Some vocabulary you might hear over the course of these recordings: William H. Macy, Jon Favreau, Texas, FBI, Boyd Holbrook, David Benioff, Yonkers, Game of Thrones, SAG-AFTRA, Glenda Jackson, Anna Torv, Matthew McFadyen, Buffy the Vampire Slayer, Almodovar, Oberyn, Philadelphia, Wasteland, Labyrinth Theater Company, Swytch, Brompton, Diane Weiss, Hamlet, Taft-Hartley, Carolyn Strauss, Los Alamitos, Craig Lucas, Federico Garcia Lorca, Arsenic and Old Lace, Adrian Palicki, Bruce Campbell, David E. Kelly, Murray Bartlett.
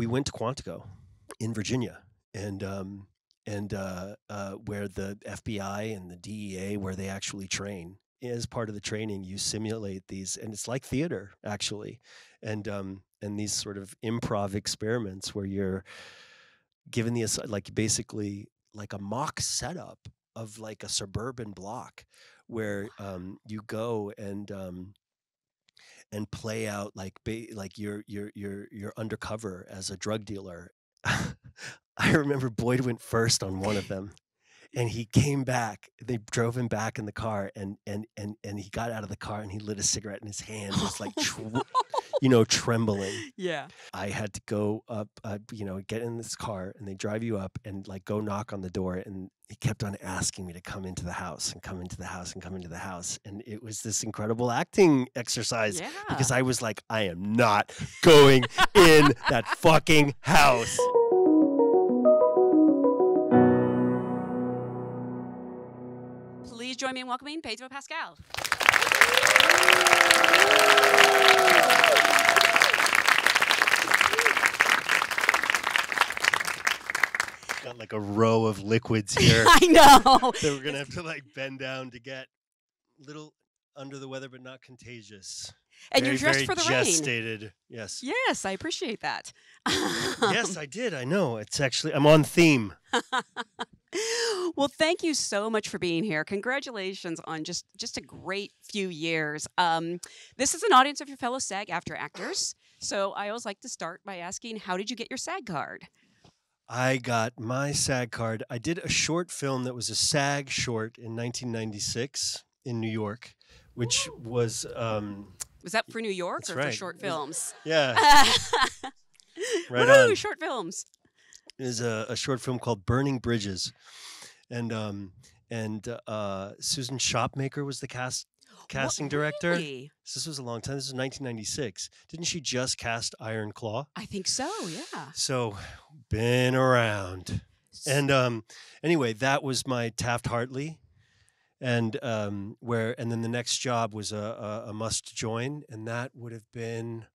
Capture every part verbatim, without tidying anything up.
we went to Quantico in Virginia, and um, and uh, uh, where the F B I and the D E A, where they actually train. As part of the training, you simulate these, and it's like theater actually, and um, and these sort of improv experiments where you're given the like basically like a mock setup of like a suburban block where um, you go and um, and play out like ba like you're you're you're you're undercover as a drug dealer. I remember Boyd went first on one of them, and he came back. They drove him back in the car, and and and and he got out of the car and he lit a cigarette, and his hand was like, you know, trembling. Yeah. I had to go up, uh, you know, get in this car, and they drive you up and like go knock on the door. And he kept on asking me to come into the house and come into the house and come into the house. And it was this incredible acting exercise, yeah, because I was like, I am not going in that fucking house. Please join me in welcoming Pedro Pascal. Got like a row of liquids here. I know. So we're gonna have to like bend down to get a little under the weather, but not contagious. And very, you're dressed for the gestated. Rain. Yes. Yes, I appreciate that. Yes, I did. I know. It's actually I'm on theme. Well, thank you so much for being here. Congratulations on just just a great few years. Um, this is an audience of your fellow SAG-AFTRA actors, so I always like to start by asking, how did you get your SAG card? I got my SAG card. I did a short film that was a SAG short in nineteen ninety-six in New York, which was... Um, was that for New York or right. for short films? Yeah. Right. Woo, on. Short films. It was a, a short film called Burning Bridges. And um, and uh, Susan Shopmaker was the cast casting what, director. Really? So this was a long time. This was nineteen ninety-six. Didn't she just cast Iron Claw? I think so, yeah. So... been around. And um anyway, that was my Taft-Hartley, and um where and then the next job was a, a, a must join, and that would have been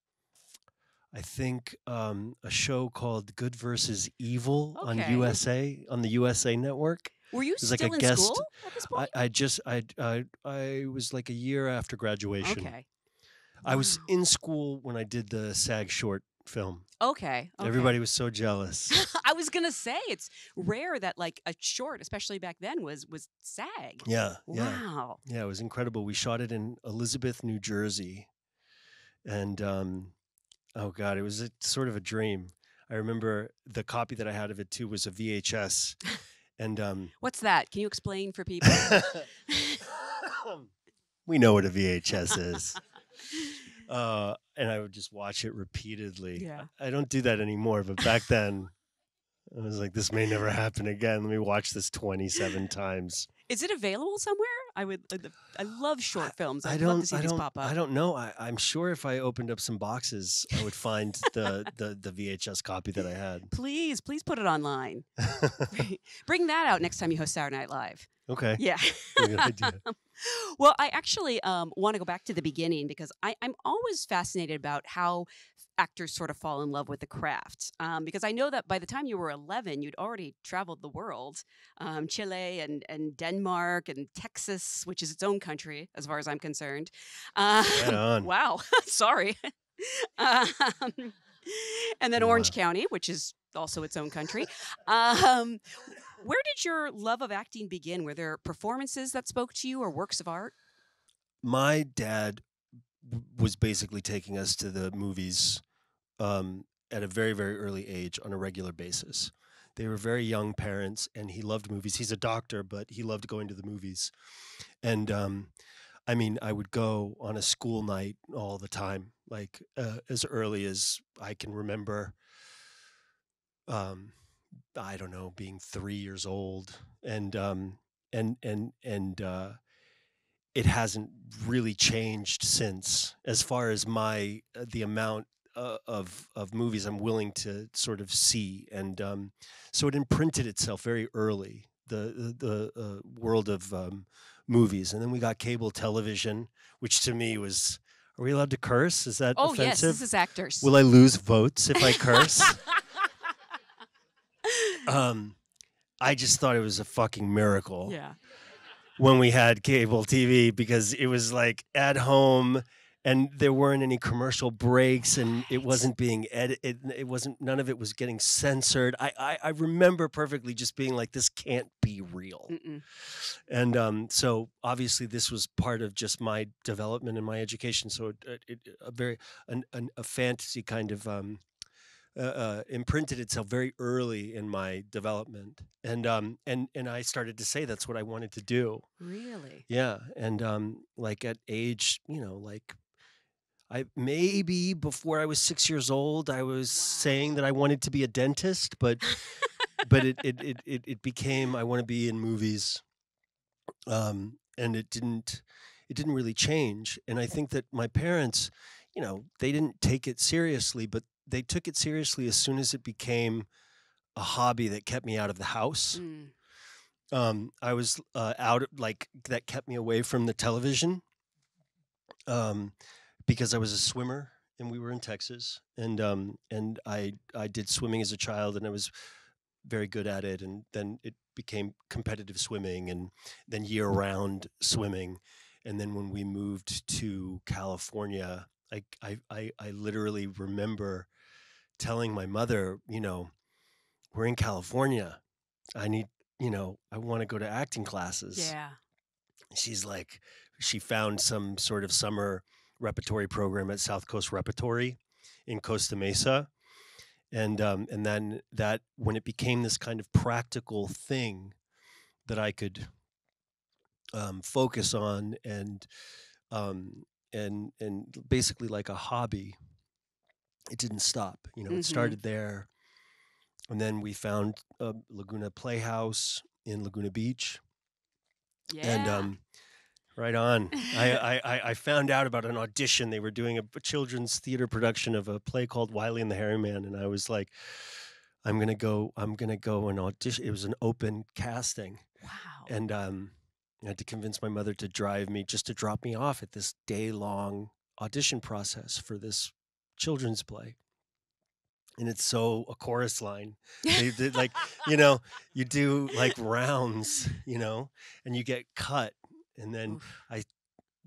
I think um a show called Good Versus Evil, okay, on U S A on the U S A Network. Were you still like a in guest, school at this point? I, I just I, I I was like a year after graduation. Okay. I wow. was in school when I did the SAG short film. Okay, okay. Everybody was so jealous. I was gonna say it's rare that like a short, especially back then, was was SAG. Yeah. Wow. Yeah, yeah, it was incredible. We shot it in Elizabeth, New Jersey, and um, oh god, it was a, sort of a dream. I remember the copy that I had of it too was a V H S, and um, what's that? Can you explain for people? We know what a V H S is. Uh, and I would just watch it repeatedly. Yeah. I don't do that anymore, but back then I was like, this may never happen again. Let me watch this twenty-seven times. Is it available somewhere? I would. Uh, I love short films. I'd I don't, love to see I these don't, pop up. I don't know. I, I'm sure if I opened up some boxes, I would find the, the, the V H S copy that I had. Please, please put it online. Bring that out next time you host Saturday Night Live. Okay. Yeah. Good idea. Well, I actually um, want to go back to the beginning, because I, I'm always fascinated about how actors sort of fall in love with the craft. Um, because I know that by the time you were eleven, you'd already traveled the world, um, Chile and, and Denmark and Texas, which is its own country, as far as I'm concerned. Uh, right on. Wow. Sorry. um, and then yeah. Orange County, which is also its own country. Um, where did your love of acting begin? Were there performances that spoke to you or works of art? My dad was basically taking us to the movies um, at a very, very early age on a regular basis. They were very young parents, and he loved movies. He's a doctor, but he loved going to the movies. And um, I mean, I would go on a school night all the time, like uh, as early as I can remember. Um, I don't know, being three years old, and um, and and and uh, it hasn't really changed since, as far as my uh, the amount uh, of of movies I'm willing to sort of see, and um, so it imprinted itself very early, the the, the uh, world of um, movies, and then we got cable television, which to me was, are we allowed to curse? Is that offensive? Oh yes, this is actors. Will I lose votes if I curse? Um, I just thought it was a fucking miracle. Yeah. When we had cable T V, because it was like at home, and there weren't any commercial breaks, and it wasn't being edited. It wasn't. None of it was getting censored. I I, I remember perfectly just being like, this can't be real. Mm-mm. And um, so obviously this was part of just my development and my education. So it, it, a very an, an, a fantasy kind of um, uh, uh, imprinted itself very early in my development. And um, and and I started to say that's what I wanted to do. Really? Yeah. And um, like at age, you know, like. I maybe before I was six years old, I was wow. saying that I wanted to be a dentist, but but it it, it it it became I want to be in movies, um, and it didn't it didn't really change. And I think that my parents, you know, they didn't take it seriously, but they took it seriously as soon as it became a hobby that kept me out of the house. Mm. Um, I was uh, out like that kept me away from the television. Um, Because I was a swimmer, and we were in Texas, and um, and I I did swimming as a child, and I was very good at it, and then it became competitive swimming, and then year-round swimming, and then when we moved to California, I I I, I literally remember telling my mother, you know, we're in California, I need, you know, I want to go to acting classes. Yeah, she's like, she found some sort of summer repertory program at South Coast Repertory in Costa Mesa, and um, and then that when it became this kind of practical thing that I could um, focus on and um, and and basically like a hobby, it didn't stop. You know, mm-hmm. It started there, and then we found uh, Laguna Playhouse in Laguna Beach, yeah. and. Um, Right on. I, I, I found out about an audition. They were doing a children's theater production of a play called Wile E. and the Hairy Man, and I was like, I'm gonna go. I'm gonna go and audition. It was an open casting. Wow. And um, I had to convince my mother to drive me, just to drop me off at this day-long audition process for this children's play. And it's so a chorus line. They, they, like, you know, you do like rounds, you know, and you get cut. And then Oof. I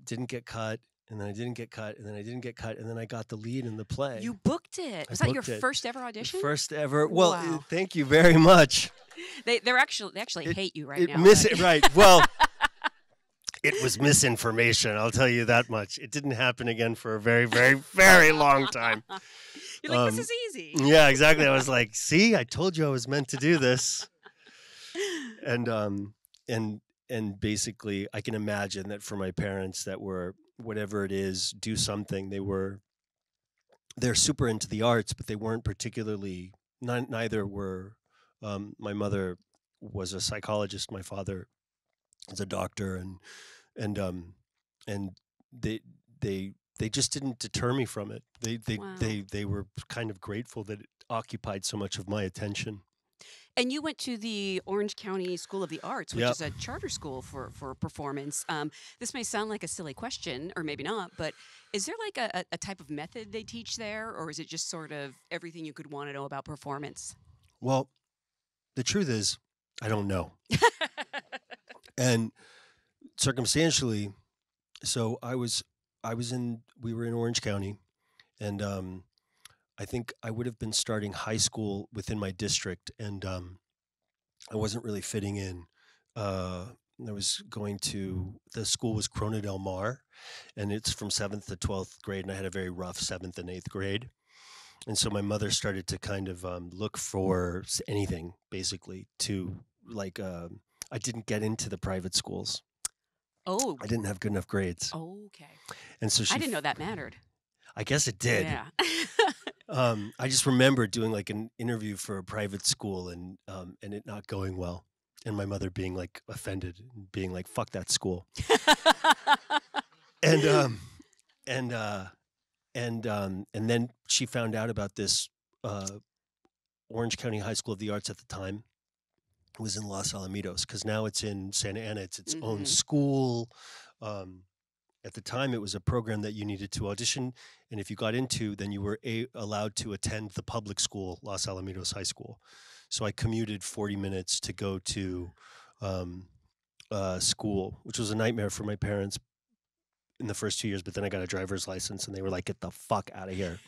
didn't get cut, and then I didn't get cut, and then I didn't get cut, and then I got the lead in the play. You booked it. I Was that your it. first ever audition? First ever. Well, wow. it, thank you very much. They they're actually they actually it, hate you right it now. Mis right. right. Well, it was misinformation. I'll tell you that much. It didn't happen again for a very, very, very long time. You're like, um, this is easy. Yeah, exactly. I was like, see, I told you I was meant to do this. And um and. And basically, I can imagine that for my parents that were, whatever it is, do something, they were, they're super into the arts, but they weren't particularly, not, neither were, um, my mother was a psychologist, my father was a doctor, and, and, um, and they, they, they just didn't deter me from it. They, they, wow. they, they were kind of grateful that it occupied so much of my attention. And you went to the Orange County School of the Arts, which yep. is a charter school for, for performance. Um, this may sound like a silly question, or maybe not, but is there like a, a type of method they teach there, or is it just sort of everything you could want to know about performance? Well, the truth is, I don't know. And circumstantially, so I was, I was in, we were in Orange County, and um, I think I would have been starting high school within my district, and um, I wasn't really fitting in. Uh, I was going to, the school was Corona Del Mar, and it's from seventh to twelfth grade, and I had a very rough seventh and eighth grade. And so my mother started to kind of um, look for anything, basically, to like, uh, I didn't get into the private schools. Oh. I didn't have good enough grades. Oh, okay. And so she I didn't know that mattered. I guess it did. Yeah. Um, I just remember doing like an interview for a private school, and um, and it not going well, and my mother being like offended, being like, "Fuck that school," and um, and uh, and um, and then she found out about this uh, Orange County High School of the Arts at the time. It was in Los Alamitos, because now it's in Santa Ana. It's its mm-hmm. own school. Um, At the time, it was a program that you needed to audition, and if you got into, then you were a allowed to attend the public school, Los Alamitos High School. So I commuted forty minutes to go to um, uh, school, which was a nightmare for my parents in the first two years. But then I got a driver's license and they were like, get the fuck out of here.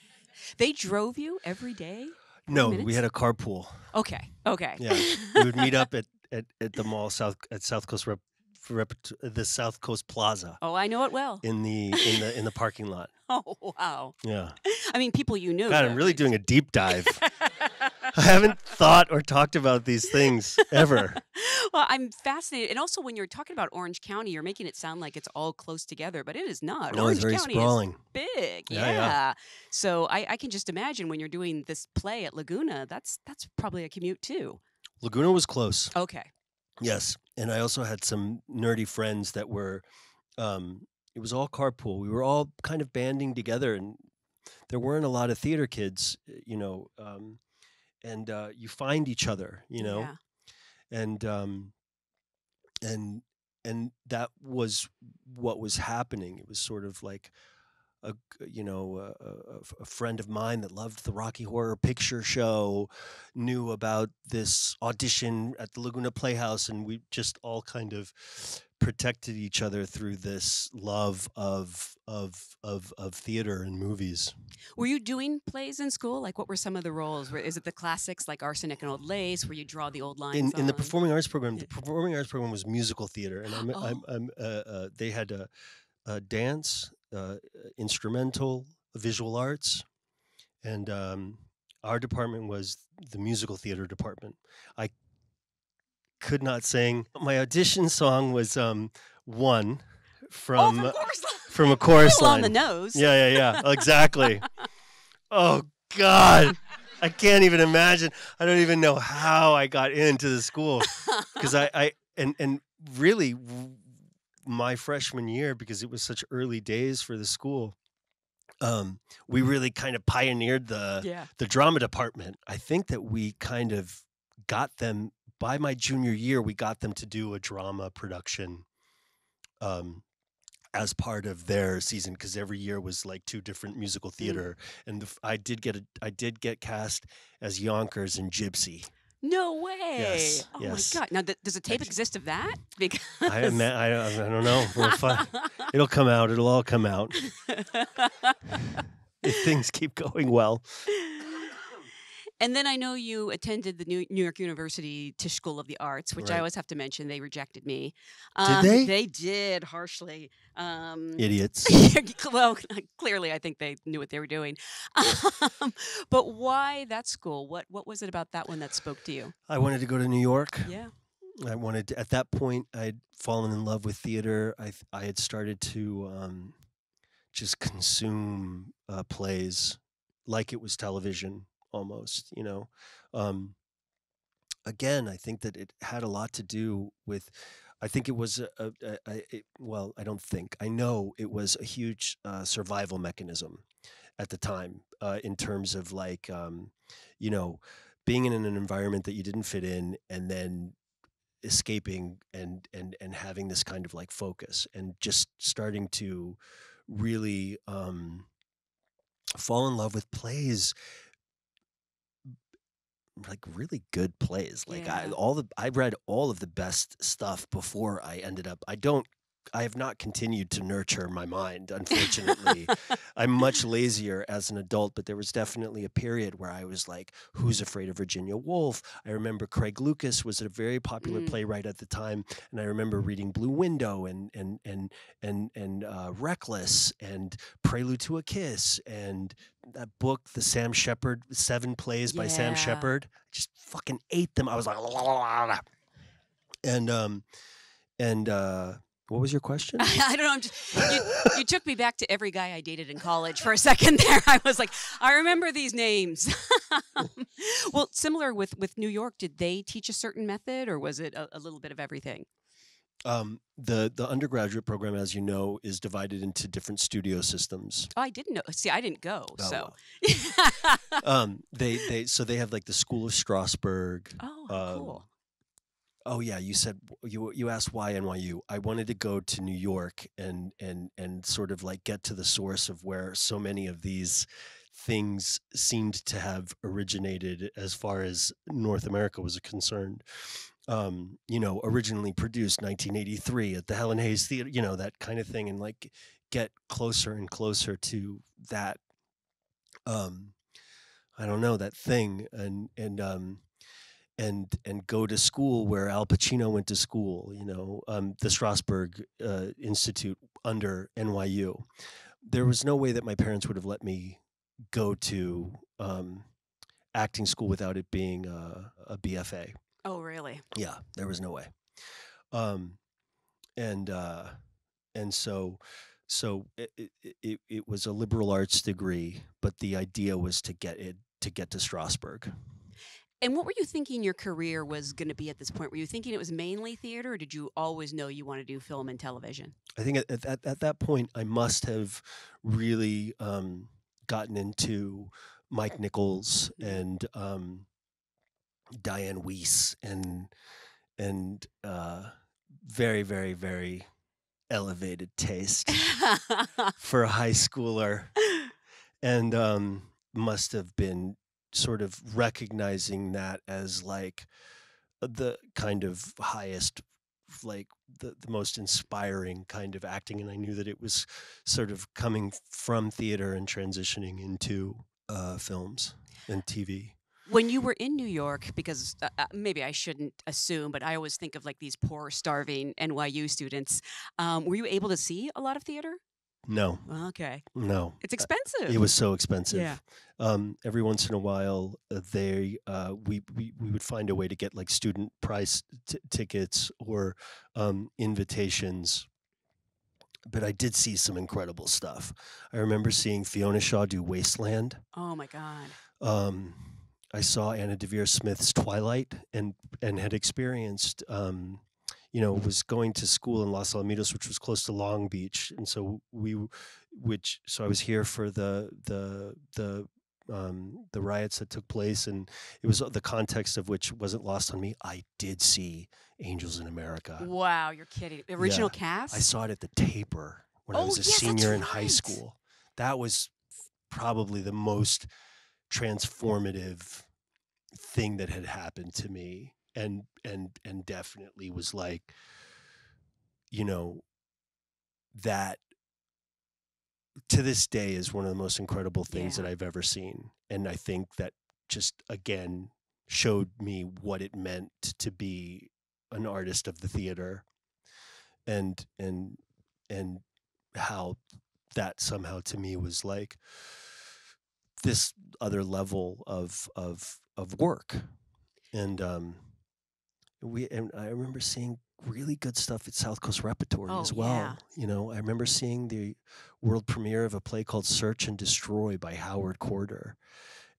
They drove you every day? No, minutes? We had a carpool. Okay. Okay. Yeah. We would meet up at, at, at the mall, South at South Coast Rep, Rep, the South Coast Plaza. Oh, I know it well. In the in the in the parking lot. Oh, wow. Yeah. I mean, people you knew. God, though. I'm really doing a deep dive. I haven't thought or talked about these things ever. Well, I'm fascinated. And also, when you're talking about Orange County, you're making it sound like it's all close together, but it is not. No, Orange it's very County sprawling. Is big. Yeah. yeah. yeah. So I, I can just imagine when you're doing this play at Laguna, that's that's probably a commute too. Laguna was close. Okay. Yes. And I also had some nerdy friends that were, um, it was all carpool. We were all kind of banding together, and there weren't a lot of theater kids, you know, um, and uh, you find each other, you know, yeah. and um, and and that was what was happening. It was sort of like a you know a, a friend of mine that loved the Rocky Horror Picture Show knew about this audition at the Laguna Playhouse, and we just all kind of protected each other through this love of of of of theater and movies. Were you doing plays in school? Like, what were some of the roles? Is it the classics like Arsenic and Old Lace, where you draw the old lines? In, in the performing arts program, the performing arts program was musical theater, and I'm, oh. I'm, I'm, uh, uh, they had a, a dance, uh, instrumental, visual arts, and um, our department was the musical theater department. I could not sing. My audition song was um, "One" from oh, from A Chorus Line. On the nose. Yeah, yeah, yeah. Exactly. Oh God, I can't even imagine. I don't even know how I got into the school, because I, I and and really my freshman year, because it was such early days for the school. Um, we really kind of pioneered the yeah. the drama department. I think that we kind of got them. By my junior year, we got them to do a drama production um, as part of their season, because every year was like two different musical theater. Mm. And the, I did get a, I did get cast as Yonkers and Gypsy. No way! Yes, oh yes. my God! Now, th does a tape I, exist of that? Because I, I, I don't know. We'll find, it'll come out. It'll all come out if things keep going well. And then I know you attended the New York University Tisch School of the Arts, which right. I always have to mention. They rejected me. Um, did they? They did, harshly. Um, Idiots. Well, clearly I think they knew what they were doing. Um, but why that school? What What was it about that one that spoke to you? I wanted to go to New York. Yeah. I wanted to, at that point, I had fallen in love with theater. I, I had started to um, just consume uh, plays like it was television. Almost, you know. Um, again, I think that it had a lot to do with. I think it was a, a, a, a it, well. I don't think I know it was a huge uh, survival mechanism at the time uh, in terms of like, um, you know, being in an environment that you didn't fit in, and then escaping and and and having this kind of like focus and just starting to really um, fall in love with plays. Like really good plays. Like yeah. I all the I read all of the best stuff before I ended up. I don't. I have not continued to nurture my mind. Unfortunately, I'm much lazier as an adult. But there was definitely a period where I was like, "Who's Afraid of Virginia Woolf?" I remember Craig Lucas was a very popular mm. playwright at the time, and I remember reading Blue Window and and and and and uh, Reckless and Prelude to a Kiss and. That book, the Sam Shepard, seven plays yeah. by Sam Shepard. I just fucking ate them. I was like, la, la, la, la. and um, and uh, what was your question? I don't know. I'm just, you, you took me back to every guy I dated in college for a second there. I was like, I remember these names. Well, similar with with New York. Did they teach a certain method, or was it a, a little bit of everything? Um, the the undergraduate program, as you know, is divided into different studio systems. Oh, I didn't know. See, I didn't go. Oh, so, wow. um, they they so they have like the School of Strasberg. Oh, um, cool. Oh yeah, you said you you asked why N Y U. I wanted to go to New York and and and sort of like get to the source of where so many of these things seemed to have originated as far as North America was concerned. Um, you know, originally produced nineteen eighty-three at the Helen Hayes Theater, you know, that kind of thing, and like get closer and closer to that, um, I don't know, that thing, and, and, um, and, and go to school where Al Pacino went to school, you know, um, the Strasberg uh, Institute under N Y U. There was no way that my parents would have let me go to um, acting school without it being uh, a B F A. Oh, really? Yeah, there was no way. Um, and uh, and so so it, it it was a liberal arts degree, but the idea was to get it to get to Strasberg. And what were you thinking your career was going to be at this point? Were you thinking it was mainly theater, or did you always know you wanted to do film and television? I think at at, at that point, I must have really um, gotten into Mike Nichols and Um, Diane Weiss and and uh, very, very, very elevated taste for a high schooler, and um, must have been sort of recognizing that as like the kind of highest, like the, the most inspiring kind of acting. And I knew that it was sort of coming from theater and transitioning into uh, films and T V. When you were in New York, because uh, maybe I shouldn't assume, but I always think of like these poor, starving N Y U students, um, were you able to see a lot of theater? No. Okay. No. It's expensive. Uh, it was so expensive. Yeah. Um, every once in a while, uh, they uh, we, we we would find a way to get like student price t tickets or um, invitations. But I did see some incredible stuff. I remember seeing Fiona Shaw do Wasteland. Oh my God. Um. I saw Anna Deavere Smith's Twilight, and and had experienced, um, you know, was going to school in Los Alamitos, which was close to Long Beach, and so we, which so I was here for the the the um, the riots that took place, and it was the context of which wasn't lost on me. I did see Angels in America. Wow, you're kidding! The original yeah. cast. I saw it at the Taper when oh, I was a yes, senior in right. high school. That was probably the most transformative thing that had happened to me, and and and definitely was like, you know, that to this day is one of the most incredible things yeah. that I've ever seen. And I think that just again showed me what it meant to be an artist of the theater, and and and how that somehow to me was like this other level of of of work. And um we and I remember seeing really good stuff at South Coast Repertory oh, as well. Yeah. You know, I remember seeing the world premiere of a play called Search and Destroy by Howard Corder.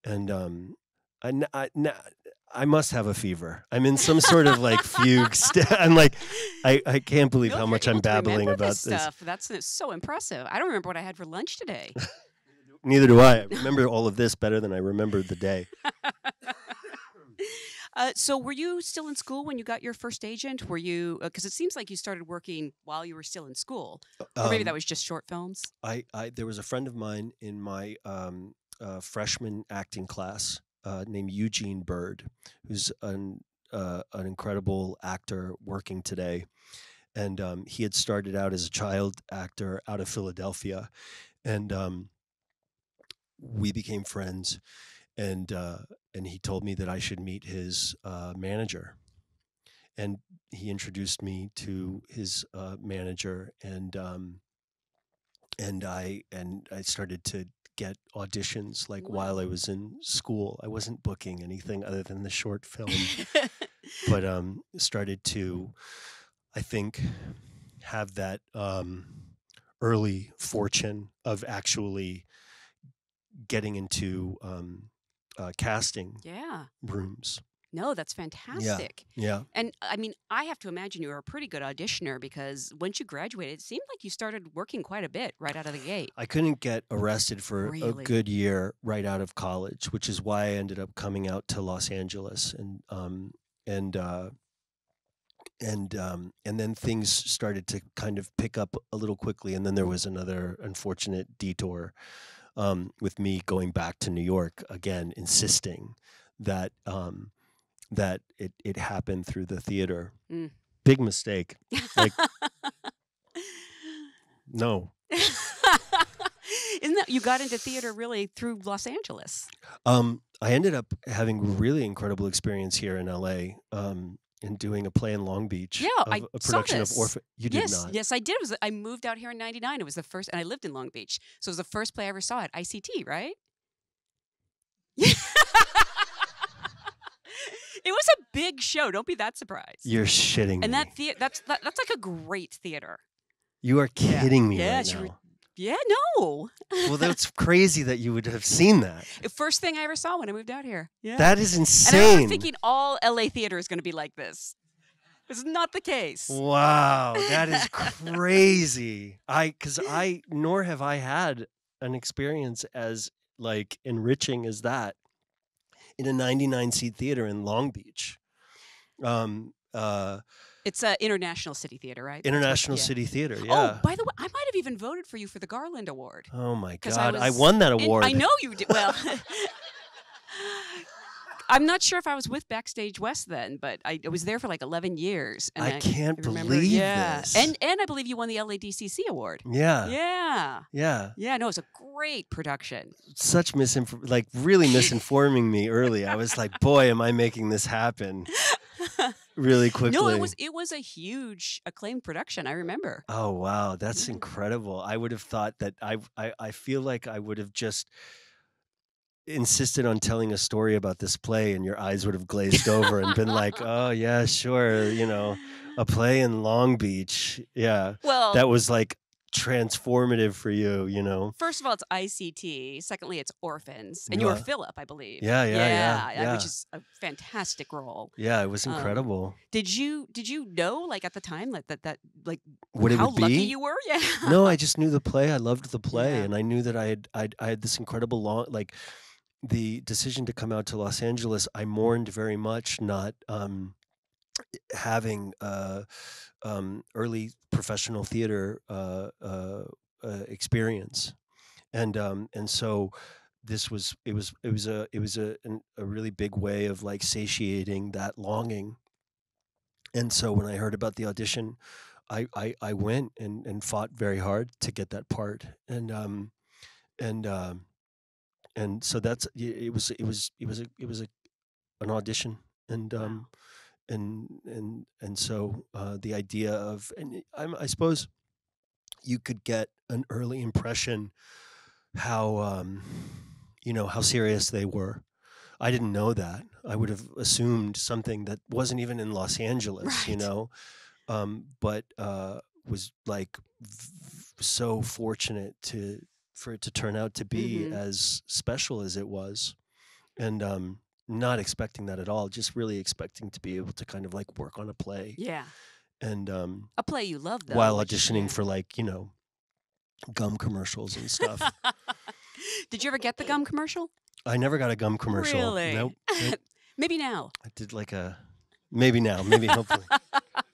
And um I I, I must have a fever. I'm in some sort of like fugue st I'm like I I can't believe no, how much I'm babbling about this stuff. This. That's, that's so impressive. I don't remember what I had for lunch today. Neither do I. I remember all of this better than I remembered the day. uh, so were you still in school when you got your first agent? Were you, because uh, it seems like you started working while you were still in school. Or um, maybe that was just short films? I, I There was a friend of mine in my um, uh, freshman acting class uh, named Eugene Bird, who's an, uh, an incredible actor working today. And um, he had started out as a child actor out of Philadelphia. And um, we became friends, and uh, and he told me that I should meet his uh, manager, and he introduced me to his uh, manager, and um, and I and I started to get auditions like wow. while I was in school. I wasn't booking anything other than the short film, but um, started to, I think, have that um, early fortune of actually getting into um, uh, casting yeah. rooms. No, that's fantastic. Yeah. yeah. And I mean, I have to imagine you were a pretty good auditioner, because once you graduated, it seemed like you started working quite a bit right out of the gate. I couldn't get arrested for really? a good year right out of college, which is why I ended up coming out to Los Angeles, and um, and uh, and um, and then things started to kind of pick up a little quickly, and then there was another unfortunate detour. um, with me going back to New York again, insisting that um, that it it happened through the theater. Mm. Big mistake. Like, no. Isn't that, you got into theater really through Los Angeles? Um, I ended up having a really incredible experience here in L A. Um, and doing a play in Long Beach. Yeah, of, I a production saw this. Of Orphan. You did yes, not. Yes, I did. It was, I moved out here in ninety-nine. It was the first, and I lived in Long Beach. So it was the first play I ever saw at I C T, right? Yeah. It was a big show. Don't be that surprised. You're shitting me. And that thea that's that, that's like a great theater. You are kidding yeah. me yeah, right now. Yeah, no. Well, that's crazy that you would have seen that. First thing I ever saw when I moved out here. Yeah. That is insane. And I remember thinking all L A theater is going to be like this. It's not the case. Wow, that is crazy. I because I nor have I had an experience as like enriching as that in a ninety-nine seat theater in Long Beach. Um. Uh. It's uh, International City Theater, right? International yeah. City Theater, yeah. Oh, by the way, I might have even voted for you for the Garland Award. Oh, my God. I, I won that award. In, I know you did. Well, I'm not sure if I was with Backstage West then, but I, I was there for like eleven years. And I, I can't I remember, believe yeah. this. And, and I believe you won the L A D C C Award. Yeah. Yeah. Yeah. Yeah, no, it's a great production. Such misinformation, like really misinforming me early. I was like, boy, am I making this happen. Really quickly. No, it was it was a huge acclaimed production. I remember. Oh wow, that's incredible. I would have thought that I I, I feel like I would have just insisted on telling a story about this play, and your eyes would have glazed over and been like, "Oh yeah, sure, you know, a play in Long Beach." Yeah, well, that was like transformative for you, you know. First of all, it's I C T. Secondly, it's Orphans, and yeah. you were Philip, I believe. Yeah, yeah, yeah, yeah, yeah, which is a fantastic role. Yeah, it was incredible. Um, did you did you know like at the time like that that like what how it would lucky be? You were? Yeah. No, I just knew the play. I loved the play, yeah. and I knew that I had I'd, I had this incredible long like the decision to come out to Los Angeles. I mourned very much not um, having. Uh, Um, early professional theater uh, uh, uh, experience, and um, and so this was it was it was a it was a an, a really big way of like satiating that longing. And so when I heard about the audition, I I, I went and and fought very hard to get that part, and um, and um, and so that's it was it was it was a, it was a, an audition and. Um, wow. And and and so uh, the idea of and I'm, I suppose you could get an early impression how um, you know how serious they were. I didn't know that. I would have assumed something that wasn't even in Los Angeles, right. you know, um, but uh, was like so fortunate to for it to turn out to be mm-hmm. as special as it was, and. Um, Not expecting that at all, just really expecting to be able to kind of like work on a play. Yeah. And um a play you love though. While auditioning for like, you know, gum commercials and stuff. Did you ever get the gum commercial? I never got a gum commercial. Really? Nope. nope. Maybe now. I did like a maybe now, maybe hopefully.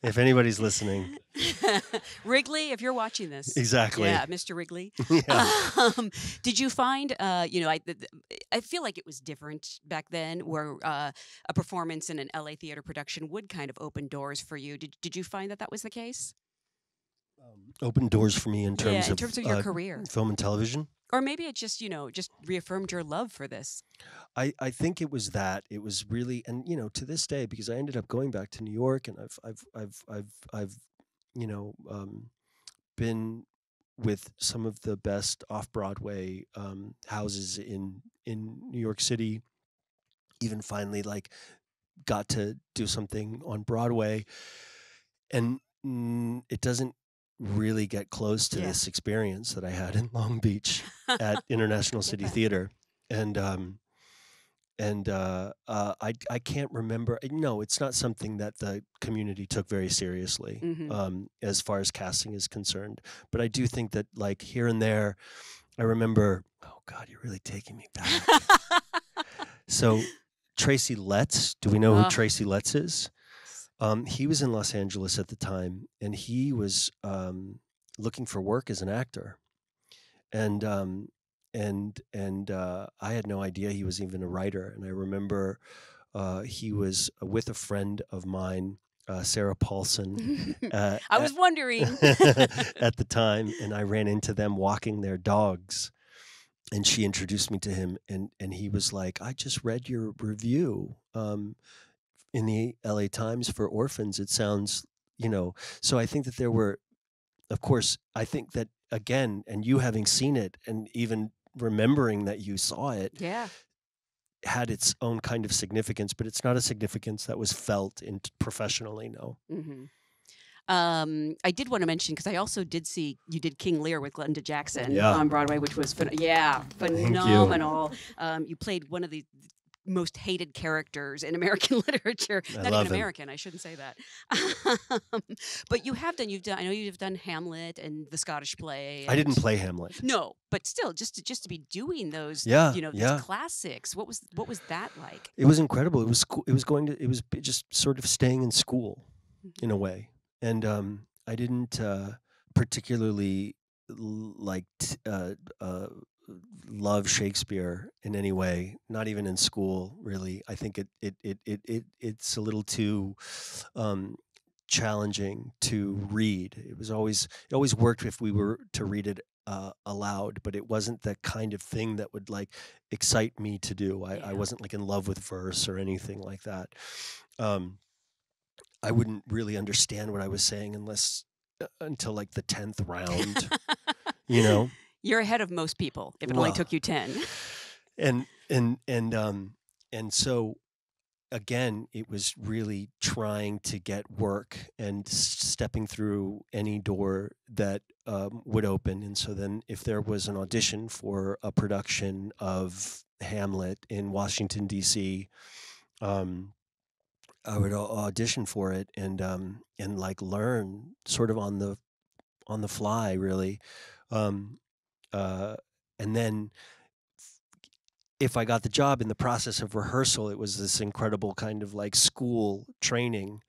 If anybody's listening. Wrigley, if you're watching this. Exactly. Yeah, Mister Wrigley. Yeah. Um, did you find, uh, you know, I, I feel like it was different back then where uh, a performance in an L A theater production would kind of open doors for you. Did, did you find that that was the case? Um, open doors for me in terms, yeah, in of, terms of your uh, career. Film and television? Or maybe it just, you know, just reaffirmed your love for this. I, I think it was that. It was really, and you know, to this day, because I ended up going back to New York, and I've, I've, I've, I've, I've, you know, um, been with some of the best off-Broadway um, houses in in New York City. Even finally, like, got to do something on Broadway, and mm, it doesn't. Really get close to yeah. this experience that I had in Long Beach at International City yeah. Theater, and um, and uh, uh, I I can't remember. No, it's not something that the community took very seriously mm-hmm. um, as far as casting is concerned. But I do think that like here and there, I remember. Oh God, you're really taking me back. So Tracy Letts. Do we know oh. who Tracy Letts is? Um, he was in Los Angeles at the time, and he was um, looking for work as an actor, and um, and and uh, I had no idea he was even a writer. And I remember uh, he was with a friend of mine, uh, Sarah Paulson. Uh, I was at, wondering. at the time, and I ran into them walking their dogs. And she introduced me to him, and, and he was like, I just read your review um, in the L A Times for orphans. It sounds, you know, so I think that there were, of course, I think that, again, and you having seen it and even remembering that you saw it, yeah, had its own kind of significance, but it's not a significance that was felt in professionally, no. Mm-hmm. Um, I did want to mention, because I also did see, you did King Lear with Glenda Jackson yeah. on Broadway, which was, phen yeah, phenomenal. You. Um, you played one of the most hated characters in American literature. I Not even American, it. I shouldn't say that. um, but you have done, you've done, I know you've done Hamlet and the Scottish play. And, I didn't play Hamlet. No, but still, just to, just to be doing those, yeah, you know, yeah. those classics, what was, what was that like? It was incredible. It was, it was going to, it was just sort of staying in school mm-hmm. in a way. And um, I didn't uh, particularly like t uh, uh, love Shakespeare in any way. Not even in school, really. I think it it it it, it it's a little too um, challenging to read. It was always it always worked if we were to read it uh, aloud, but it wasn't the kind of thing that would like excite me to do. I, yeah. I wasn't like in love with verse or anything like that. Um, I wouldn't really understand what I was saying unless uh, until like the tenth round, you know. You're ahead of most people if it well, only took you ten. and and and um and so again, it was really trying to get work and stepping through any door that um, would open. And so then, if there was an audition for a production of Hamlet in Washington D C, um. I would audition for it and um, and like learn sort of on the on the fly, really, um, uh, and then if I got the job, in the process of rehearsal, it was this incredible kind of like school training,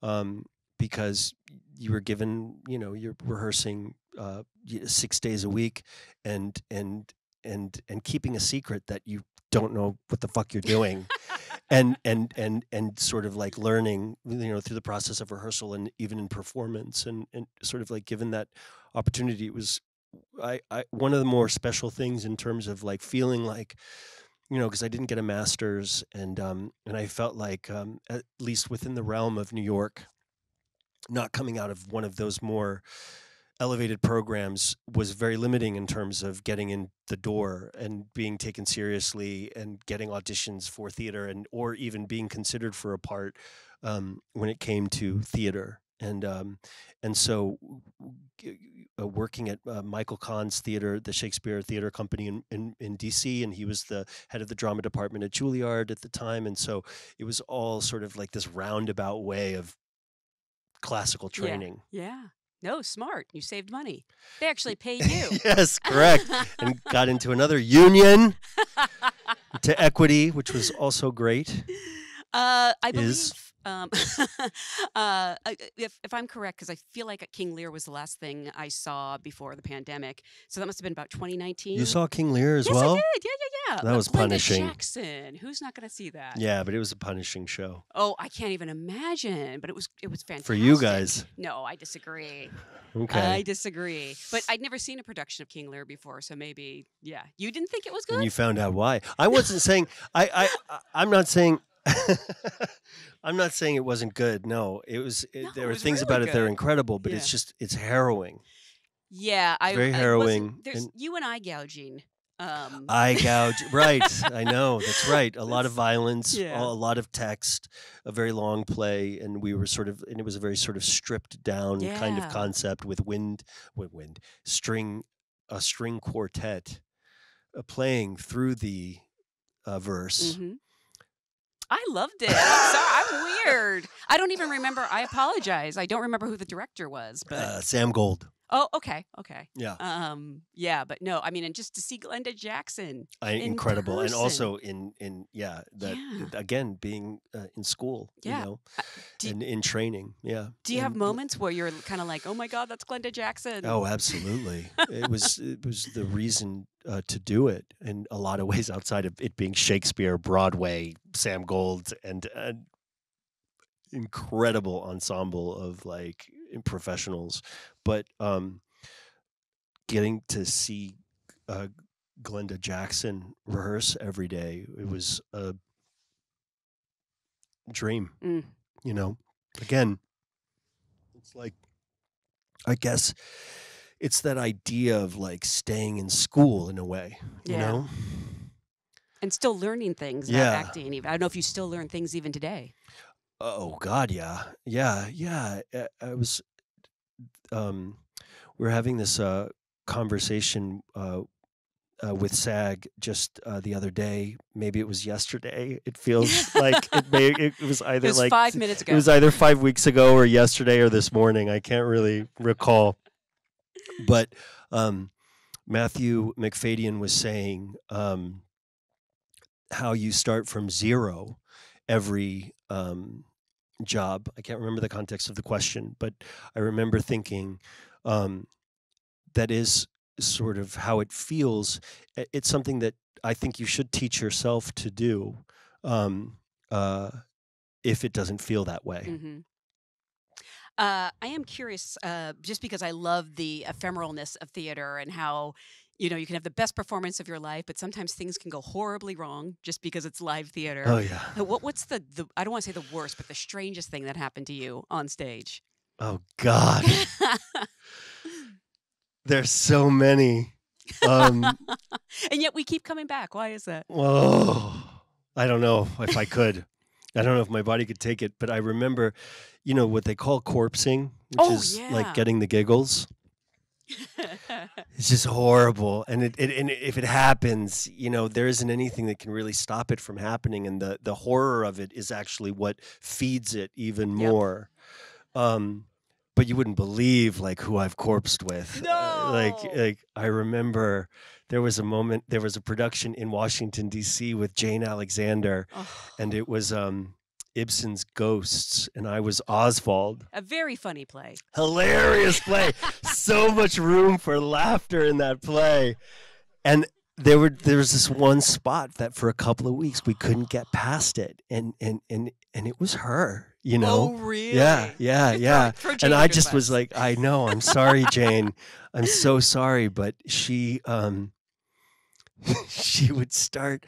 um, because you were given, you know, you're rehearsing uh, six days a week, and and and and keeping a secret that you don't know what the fuck you're doing. And and and and sort of like learning, you know, through the process of rehearsal and even in performance, and and sort of like given that opportunity, it was I, I one of the more special things in terms of like feeling like, you know, because I didn't get a master's, and um and I felt like um, at least within the realm of New York, not coming out of one of those more elevated programs was very limiting in terms of getting in the door and being taken seriously and getting auditions for theater, and or even being considered for a part um, when it came to theater. And um, and so uh, working at uh, Michael Kahn's theater, the Shakespeare Theater Company in, in, in D C, and he was the head of the drama department at Juilliard at the time. And so it was all sort of like this roundabout way of classical training. Yeah. yeah. No, smart. You saved money. They actually paid you. Yes, correct. And got into another union to equity, which was also great. Uh, I believe, Is... um, uh, if, if I'm correct, because I feel like King Lear was the last thing I saw before the pandemic. So that must have been about twenty nineteen. You saw King Lear as yes, well? Yes, I did. Yeah, yeah, yeah. That Let's was punishing. Glenda Jackson. Who's not going to see that? Yeah, but it was a punishing show. Oh, I can't even imagine. But it was it was fantastic. For you guys. No, I disagree. Okay. I disagree. But I'd never seen a production of King Lear before, so maybe, yeah. You didn't think it was good? And you found out why. I wasn't saying, I, I, I'm not saying, I'm not saying it wasn't good. No, it was, it, no, there were things really about good. It that are incredible, but yeah. it's just, it's harrowing. Yeah. I, Very harrowing. I there's and, you and I gouging. Um. Eye gouge, right? I know that's right. A lot of violence, yeah. a lot of text, a very long play, and we were sort of, and it was a very sort of stripped down yeah. kind of concept with wind, with wind, string, a string quartet, uh, playing through the uh, verse. Mm-hmm. I loved it. I'm sorry, I'm weird. I don't even remember. I apologize. I don't remember who the director was, but uh, Sam Gold. Oh, okay, okay. Yeah. Um. Yeah, but no, I mean, and just to see Glenda Jackson, I, in incredible, person. And also in in yeah, that yeah. again being uh, in school, yeah. you know, uh, do, and in training, yeah. Do you and, have moments where you're kind of like, oh my God, that's Glenda Jackson? Oh, absolutely. It was it was the reason uh, to do it in a lot of ways, outside of it being Shakespeare, Broadway, Sam Gold, and an incredible ensemble of like. professionals, but um, getting to see uh, Glenda Jackson rehearse every day, it was a dream, mm. you know, again, it's like, I guess it's that idea of like staying in school in a way, yeah. you know? And still learning things, yeah. not acting even. I don't know if you still learn things even today. Oh God, yeah, yeah, yeah. I, I was, um, we were having this uh, conversation uh, uh, with SAG just uh, the other day. Maybe it was yesterday. It feels like it may. It was either it was like five minutes ago. It was either five weeks ago or yesterday or this morning. I can't really recall. But um, Matthew McFadyen was saying um, how you start from zero every. Um, job. I can't remember the context of the question, but I remember thinking um, that is sort of how it feels. It's something that I think you should teach yourself to do um, uh, if it doesn't feel that way. Mm-hmm. uh, I am curious, uh, just because I love the ephemeralness of theater and how you know, you can have the best performance of your life, but sometimes things can go horribly wrong just because it's live theater. Oh, yeah. What, what's the, the, I don't want to say the worst, but the strangest thing that happened to you on stage? Oh, God. There's so many. Um, and yet we keep coming back. Why is that? Whoa. I don't know if I could. I don't know if my body could take it, but I remember, you know, what they call corpsing, which oh, is yeah. like getting the giggles. It's just horrible, and it, it and if it happens, you know, there isn't anything that can really stop it from happening, and the the horror of it is actually what feeds it even more. Yep. Um, but you wouldn't believe like who I've corpsed with. No, uh, like like I remember there was a moment, there was a production in Washington D C with Jane Alexander, oh. and it was um. Ibsen's Ghosts, and I was Oswald. A very funny play. Hilarious play. So much room for laughter in that play. And there were there was this one spot that for a couple of weeks we couldn't get past it. And and and, and it was her. You know? Oh, really? Yeah, yeah, yeah. For, for and I just advice. was like, I know, I'm sorry, Jane. I'm so sorry, but she um she would start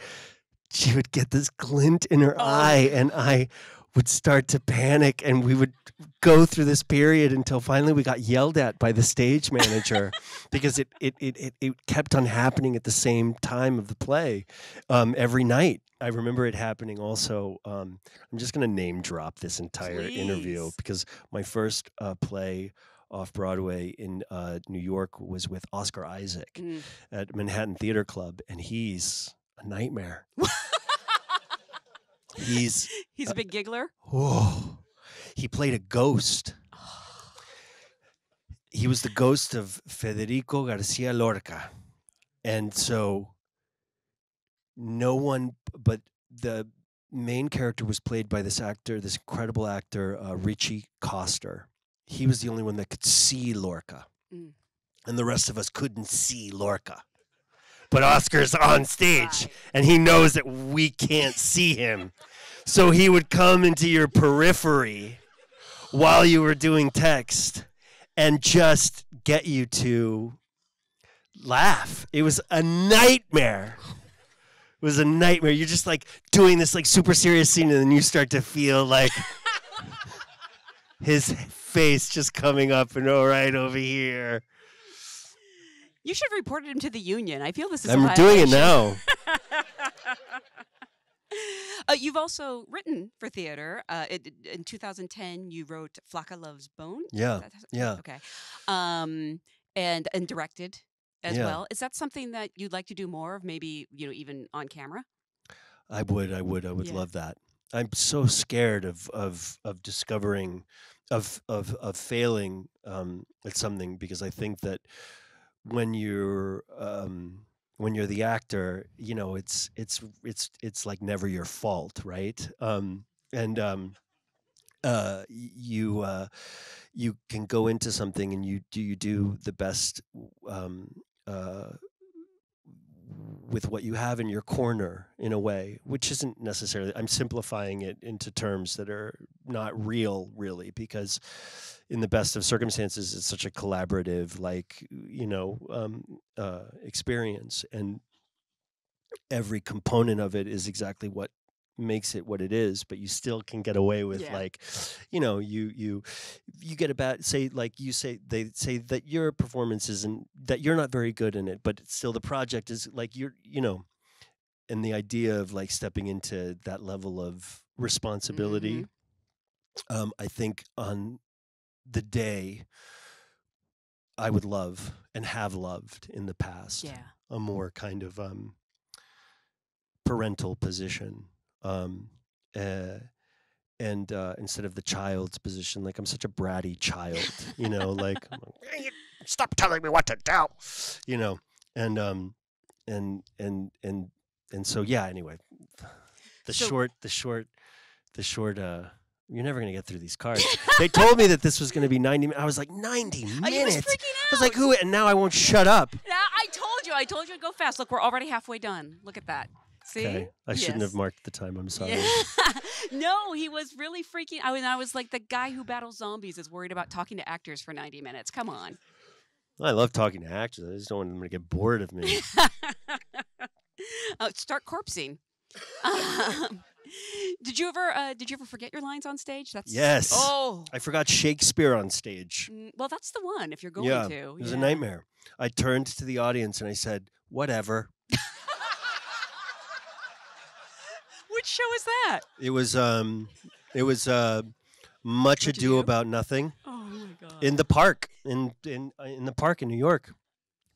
She would get this glint in her oh. eye, and I would start to panic, and we would go through this period until finally we got yelled at by the stage manager because it, it it it kept on happening at the same time of the play um, every night. I remember it happening also. Um, I'm just going to name drop this entire Please. interview because my first uh, play off Broadway in uh, New York was with Oscar Isaac mm. at Manhattan Theater Club, and he's... nightmare. he's he's a big giggler. Oh, he played a ghost. He was the ghost of Federico Garcia Lorca, and so no one but the main character was played by this actor, this incredible actor uh, Richie Coster. He was the only one that could see Lorca, mm. and the rest of us couldn't see Lorca. But Oscar's on stage, and he knows that we can't see him. So he would come into your periphery while you were doing text and just get you to laugh. It was a nightmare. It was a nightmare. You're just like doing this like super serious scene, and then you start to feel like his face just coming up and all right over here. You should have reported him to the union. I feel this is I'm a doing it now. uh, you've also written for theater. Uh, it, in two thousand ten, you wrote Flaca Loves Bone. Yeah, that, yeah. Okay. Um, and and directed as yeah. well. Is that something that you'd like to do more of, maybe, you know, even on camera? I would, I would, I would yeah. love that. I'm so scared of, of, of discovering of of of failing um, at something, because I think that when you're um, when you're the actor, you know, it's it's it's it's like never your fault, right? Um, and um, uh, you uh, you can go into something and you do you do the best um, uh, with what you have in your corner, in a way, which isn't necessarily, I'm simplifying it into terms that are not real, really, because in the best of circumstances, it's such a collaborative, like, you know, um, uh, experience. And every component of it is exactly what makes it what it is, but you still can get away with, yeah. like, you know, you you you get about, say, like you say, they say that your performance isn't, that you're not very good in it, but it's still the project is like you're, you know, and the idea of like stepping into that level of responsibility, mm-hmm. um, I think on the day I would love and have loved in the past, yeah. a more kind of um, parental position. Um, uh, and uh, instead of the child's position, like I'm such a bratty child, you know, like, like stop telling me what to do, you know, and um, and and and and so yeah. Anyway, the so, short, the short, the short. Uh, you're never gonna get through these cards. They told me that this was gonna be ninety. I was like ninety minutes. I was freaking out. I was like, who? And now I won't shut up. Now I told you. I told you to go fast. Look, we're already halfway done. Look at that. See? Okay. I yes. shouldn't have marked the time. I'm sorry. Yeah. No, he was really freaking. I mean, I was like, the guy who battles zombies is worried about talking to actors for ninety minutes. Come on. I love talking to actors. I just don't want them to get bored of me. uh, start corpsing. Um, did you ever? Uh, did you ever forget your lines on stage? That's yes. Oh, I forgot Shakespeare on stage. Well, that's the one. If you're going yeah, to, it was yeah. a nightmare. I turned to the audience and I said, "Whatever." What show is that? It was um, it was uh, Much Ado About Nothing. Oh my god! In the park, in in in the park in New York,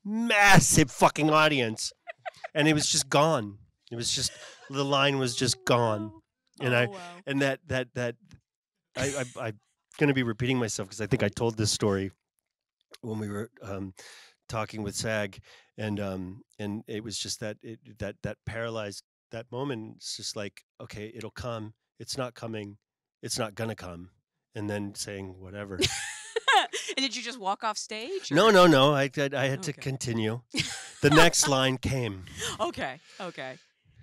massive fucking audience, and it was just gone. It was just the line was just gone, and oh, I wow. and that that that I, I I'm gonna be repeating myself because I think I told this story when we were um, talking with SAG, and um, and it was just that it that that paralyzed. That moment, it's just like, okay, it'll come. It's not coming. It's not gonna come. And then saying whatever. And did you just walk off stage? Or? No, no, no. I I, I had okay. to continue. The next line came. Okay, okay.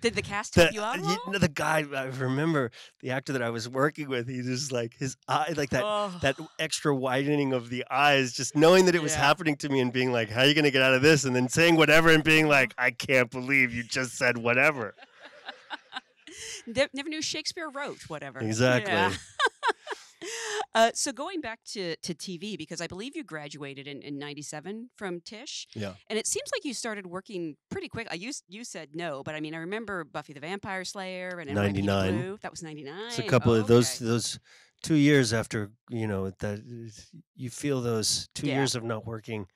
Did the cast help you out? You know, the guy, I remember the actor that I was working with. He just like his eye, like that oh. that extra widening of the eyes, just knowing that it was yeah. happening to me and being like, "How are you going to get out of this?" And then saying whatever and being like, "I can't believe you just said whatever." Never knew Shakespeare wrote whatever. Exactly. Yeah. uh, so going back to, to T V, because I believe you graduated in, in ninety-seven from Tisch. Yeah. And it seems like you started working pretty quick. I, you, you said no, but I mean, I remember Buffy the Vampire Slayer and ninety-nine. N Y P D Blue. That was ninety-nine. It's a couple oh, of those, okay. those two years after, you know, that you feel those two yeah. years of not working.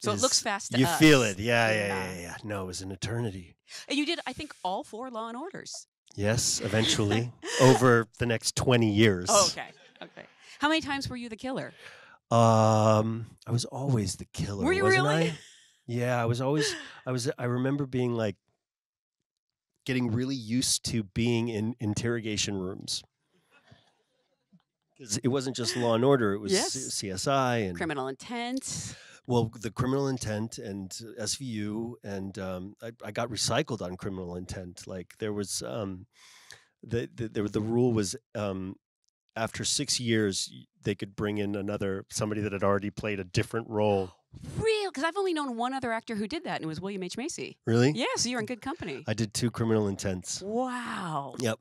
So is, it looks fast to you us. Feel it. Yeah, yeah, yeah, yeah, yeah. No, it was an eternity. And you did, I think, all four Law and Orders. Yes, eventually, over the next twenty years. Oh, okay, okay. How many times were you the killer? Um, I was always the killer. Were you wasn't really? I? Yeah, I was always. I was. I remember being like, getting really used to being in interrogation rooms. It wasn't just Law and Order; it was yes. C S I and Criminal Intent. Well, the Criminal Intent and S V U, and um, I, I got recycled on Criminal Intent. Like there was, um, the, the the the rule was um, after six years they could bring in another somebody that had already played a different role. Real, because I've only known one other actor who did that, and it was William H. Macy. Really? Yeah. So you're in good company. I did two Criminal Intents. Wow. Yep.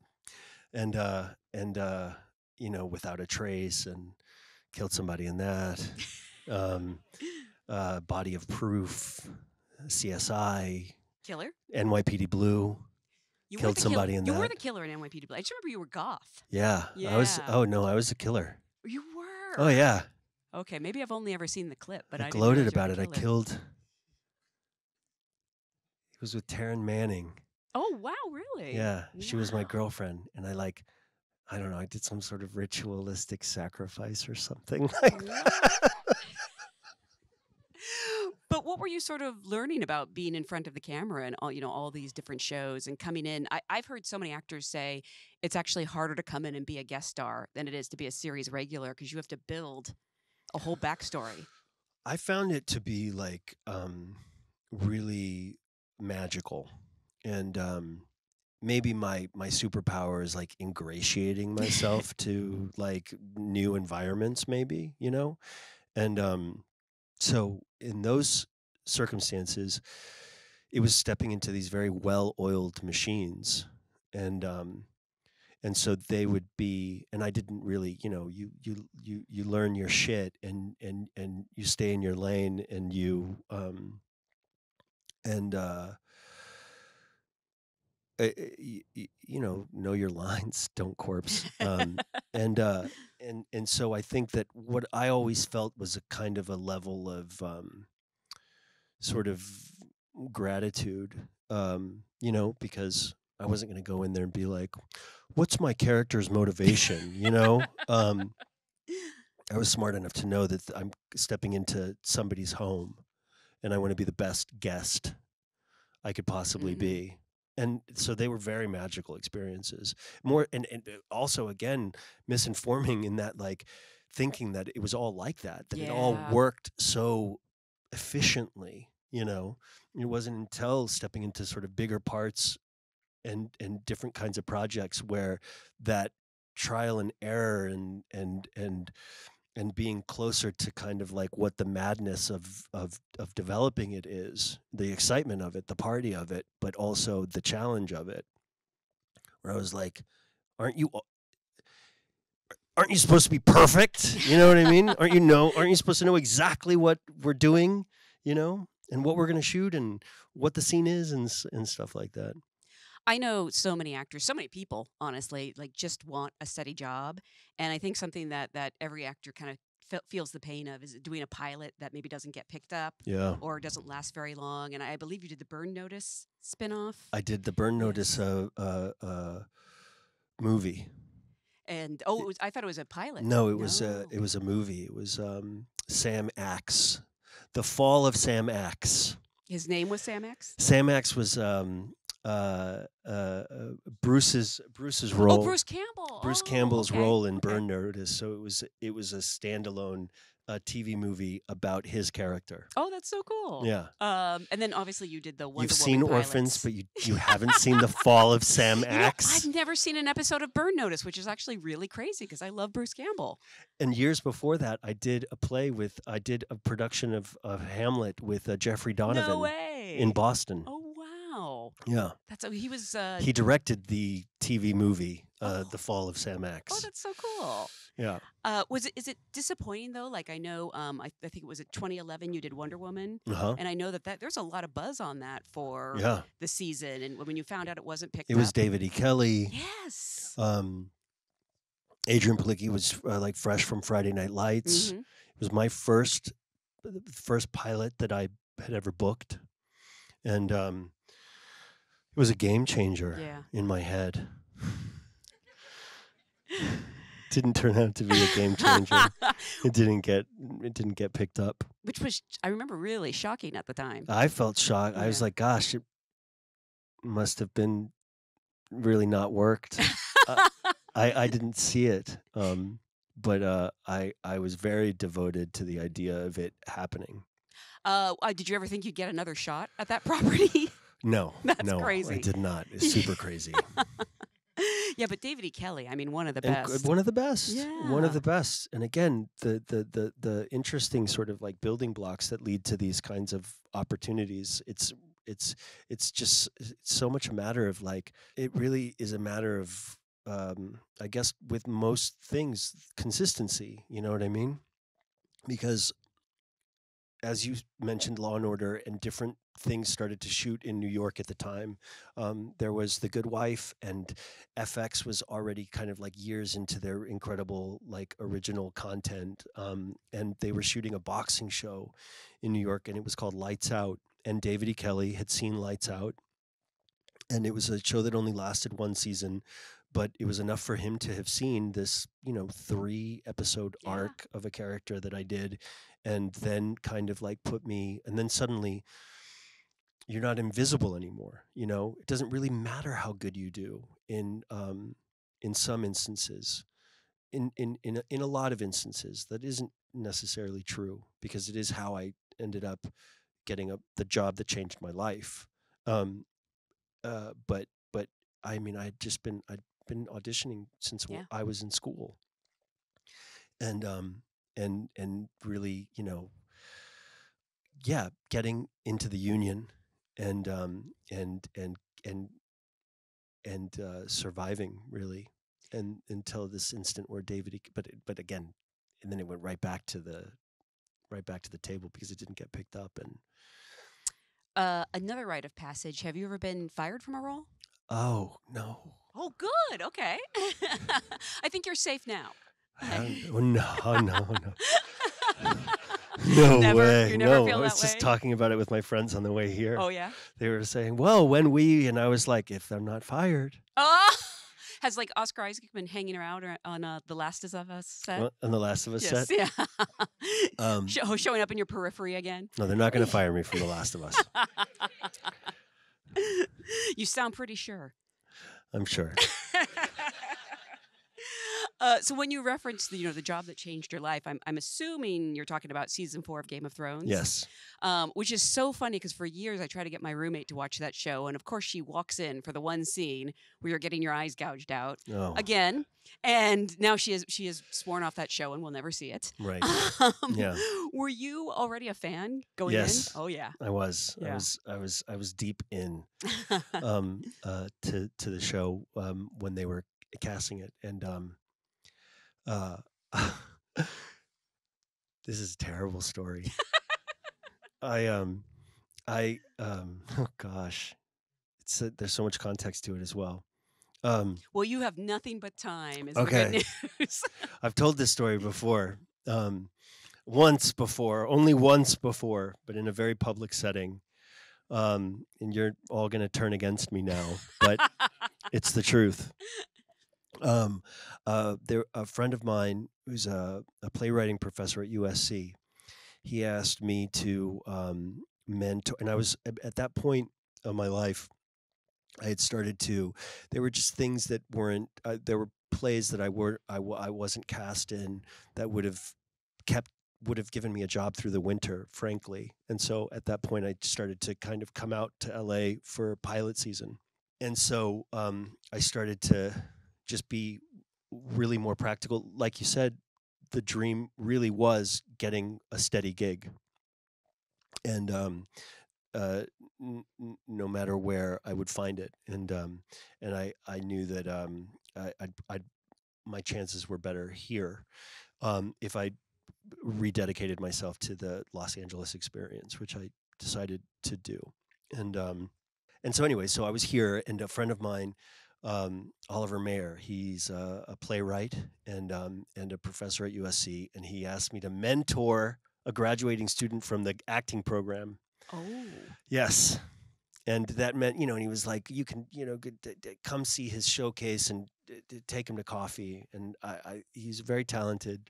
And uh, and uh, you know, Without a Trace, and killed somebody in that. Um, Uh, Body of Proof, C S I, Killer, N Y P D Blue, you killed somebody in that. You were the killer in N Y P D Blue. I just remember you were goth. Yeah, yeah, I was. Oh no, I was the killer. You were. Oh yeah. Okay, maybe I've only ever seen the clip, but I, I gloated about it. I killed. It was with Taryn Manning. Oh wow, really? Yeah, wow. She was my girlfriend, and I like, I don't know, I did some sort of ritualistic sacrifice or something like that. But what were you sort of learning about being in front of the camera and all, you know, all these different shows and coming in? I, I've heard so many actors say it's actually harder to come in and be a guest star than it is to be a series regular because you have to build a whole backstory. I found it to be like um, really magical, and um, maybe my my superpower is like ingratiating myself to like new environments, maybe, you know, and um, so in those circumstances, it was stepping into these very well-oiled machines, and um, and so they would be, and I didn't really, you know, you you you you learn your shit, and and and you stay in your lane, and you um, and uh, you, you know know your lines, don't corpse, um, and uh, and and so I think that what I always felt was a kind of a level of um, sort of gratitude, um, you know, because I wasn't going to go in there and be like, what's my character's motivation? You know, um, I was smart enough to know that I'm stepping into somebody's home and I want to be the best guest I could possibly mm-hmm. be. And so they were very magical experiences. More and, and also, again, misinforming in that, like, thinking that it was all like that, that yeah. it all worked so efficiently, you know. It wasn't until stepping into sort of bigger parts and and different kinds of projects where that trial and error and and and and being closer to kind of like what the madness of of of developing it is, the excitement of it, the party of it, but also the challenge of it, where I was like, aren't you aren't you supposed to be perfect? You know what I mean? aren't you know aren't you supposed to know exactly what we're doing, you know, and what we're going to shoot and what the scene is and and stuff like that. I know so many actors, so many people, honestly, like just want a steady job. And I think something that that every actor kind of fe feels the pain of is doing a pilot that maybe doesn't get picked up yeah. or doesn't last very long. And I believe you did the Burn Notice spinoff. I did the Burn Notice uh, uh, uh, movie. And oh, it was, I thought it was a pilot. No, it was no. a it was a movie. It was um, Sam Axe, The Fall of Sam Axe. His name was Sam Axe? Sam Axe was. Um, Uh, uh, uh, Bruce's Bruce's role. Oh, Bruce Campbell. Bruce oh, Campbell's okay. role in Burn Notice. So it was it was a standalone uh, T V movie about his character. Oh, that's so cool. Yeah. Um, and then obviously you did the Wonder You've Woman seen pilots. Orphans, but you you haven't seen The Fall of Sam Axe. You know, I've never seen an episode of Burn Notice, which is actually really crazy because I love Bruce Campbell. And years before that, I did a play with I did a production of of Hamlet with uh, Jeffrey Donovan no way. in Boston. Oh. Yeah, that's oh, he was. Uh, he directed the T V movie, uh, oh. The Fall of Sam Axe. Oh, that's so cool. Yeah. Uh, was it? Is it disappointing though? Like I know, um, I, I think it was at twenty eleven. You did Wonder Woman, uh-huh. and I know that, that there's a lot of buzz on that for yeah. the season. And when you found out it wasn't picked, it up. was David E. Kelly. Yes. Um, Adrian Palicki was uh, like fresh from Friday Night Lights. Mm-hmm. It was my first, first pilot that I had ever booked, and. Um, It was a game changer yeah. in my head. Didn't turn out to be a game changer. It didn't get it didn't get picked up. Which was I remember really shocking at the time. I felt shocked. Yeah. I was like, gosh, it must have been really not worked. uh, I I didn't see it. Um but uh I I was very devoted to the idea of it happening. Uh did you ever think you'd get another shot at that property? No, that's no, crazy. I did not. It's super crazy. Yeah, but David E. Kelly, I mean, one of the best. And one of the best. Yeah. One of the best. And again, the, the the the interesting sort of like building blocks that lead to these kinds of opportunities. It's it's it's just it's so much a matter of like it really is a matter of um, I guess with most things consistency. You know what I mean? Because as you mentioned, Law and Order and different things started to shoot in New York at the time. Um, there was The Good Wife, and F X was already kind of like years into their incredible like original content. Um, and they were shooting a boxing show in New York, and it was called Lights Out. And David E. Kelly had seen Lights Out. And it was a show that only lasted one season, but it was enough for him to have seen this, you know, three episode yeah. arc of a character that I did, and then kind of like put me, and then suddenly you're not invisible anymore. You know, it doesn't really matter how good you do in, um, in some instances, in, in, in, a, in a lot of instances, that isn't necessarily true, because it is how I ended up getting a, the job that changed my life. Um, uh, but, but I mean, I had just been, I'd been auditioning since yeah. I was in school, and, um, and, and really, you know, yeah, getting into the union and, um, and, and, and, and, uh, surviving really. And until this instant where David, but, but again, and then it went right back to the, right back to the table because it didn't get picked up. And, Uh, another rite of passage. Have you ever been fired from a role? Oh, no. Oh, good. Okay. I think you're safe now. Oh, no, no, no. No never, way. You never no, feel I was that just way? Talking about it with my friends on the way here. Oh, yeah? They were saying, well, when we, and I was like, if I'm not fired. Oh! Has, like, Oscar Isaac been hanging around on uh, The Last of Us set? Well, on The Last of Us yes. set? Yeah. um, Sh oh, showing up in your periphery again? No, they're not going to fire me from The Last of Us. You sound pretty sure. I'm sure. uh, so when you reference the, you know, the job that changed your life, I'm, I'm assuming you're talking about season four of Game of Thrones. Yes. Um, which is so funny because for years I tried to get my roommate to watch that show. And of course she walks in for the one scene where you're getting your eyes gouged out oh. again. And now she has, she has sworn off that show and will never see it. Right. Um, yeah. Were you already a fan going yes. in? Oh yeah. I was. Yeah. I was I was I was deep in um uh to, to the show um when they were casting it. And um uh this is a terrible story. I um I um oh gosh. It's a, there's so much context to it as well. Um, well, you have nothing but time. Is okay. The good news. I've told this story before, um, once before, only once before, but in a very public setting. Um, and you're all going to turn against me now, but it's the truth. Um, uh, there, a friend of mine who's a, a playwriting professor at U S C, he asked me to um, mentor, and I was at that point of my life. I had started to, there were just things that weren't, uh, there were plays that I, were, I, w I wasn't cast in that would have kept, would have given me a job through the winter, frankly. And so at that point, I started to kind of come out to L A for pilot season. And so um, I started to just be really more practical. Like you said, the dream really was getting a steady gig. And um, uh, n no matter where I would find it. And, um, and I, I knew that, um, I, I'd, I'd, my chances were better here. Um, if I rededicated myself to the Los Angeles experience, which I decided to do. And, um, and so anyway, so I was here, and a friend of mine, um, Oliver Mayer, he's a, a playwright and, um, and a professor at U S C. And he asked me to mentor a graduating student from the acting program. Oh. Yes. And that meant, you know, and he was like, you can, you know, good, d d come see his showcase and d d take him to coffee. And I, I, he's a very talented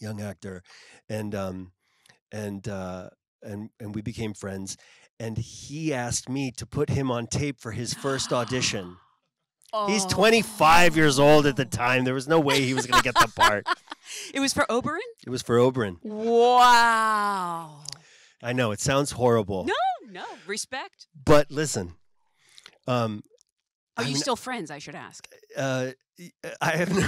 young actor. And, um, and, uh, and, and we became friends. And he asked me to put him on tape for his first audition. Oh. He's twenty-five years old at the time. There was no way he was going to get the part. It was for Oberyn? It was for Oberyn. Wow. I know it sounds horrible. No, no, respect. But listen, um, are I you mean, still friends? I should ask. Uh, I haven't.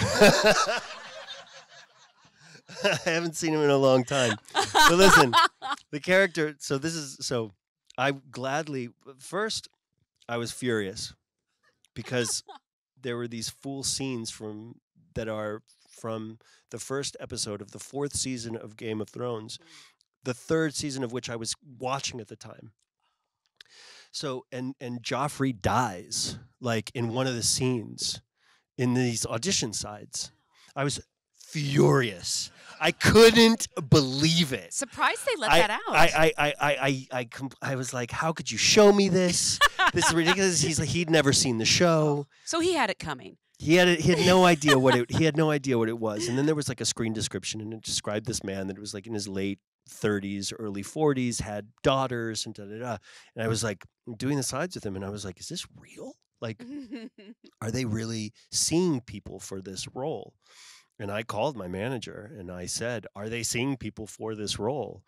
I haven't seen him in a long time. But listen, the character. So this is so. I gladly first. I was furious because there were these fool scenes from that are from the first episode of the fourth season of Game of Thrones. The third season of which I was watching at the time. So, and, and Joffrey dies, like, in one of the scenes in these audition sides. I was furious. I couldn't believe it. Surprised they let I, that out. I, I, I, I, I, I, I was like, how could you show me this? This is ridiculous. He's like, he'd never seen the show. So he had it coming. He had he had no idea what it he had no idea what it was. And then there was like a screen description, and it described this man that it was like in his late thirties, early forties, had daughters, and da da da. And I was like doing the slides with him, and I was like, is this real? Like, are they really seeing people for this role? And I called my manager and I said, are they seeing people for this role?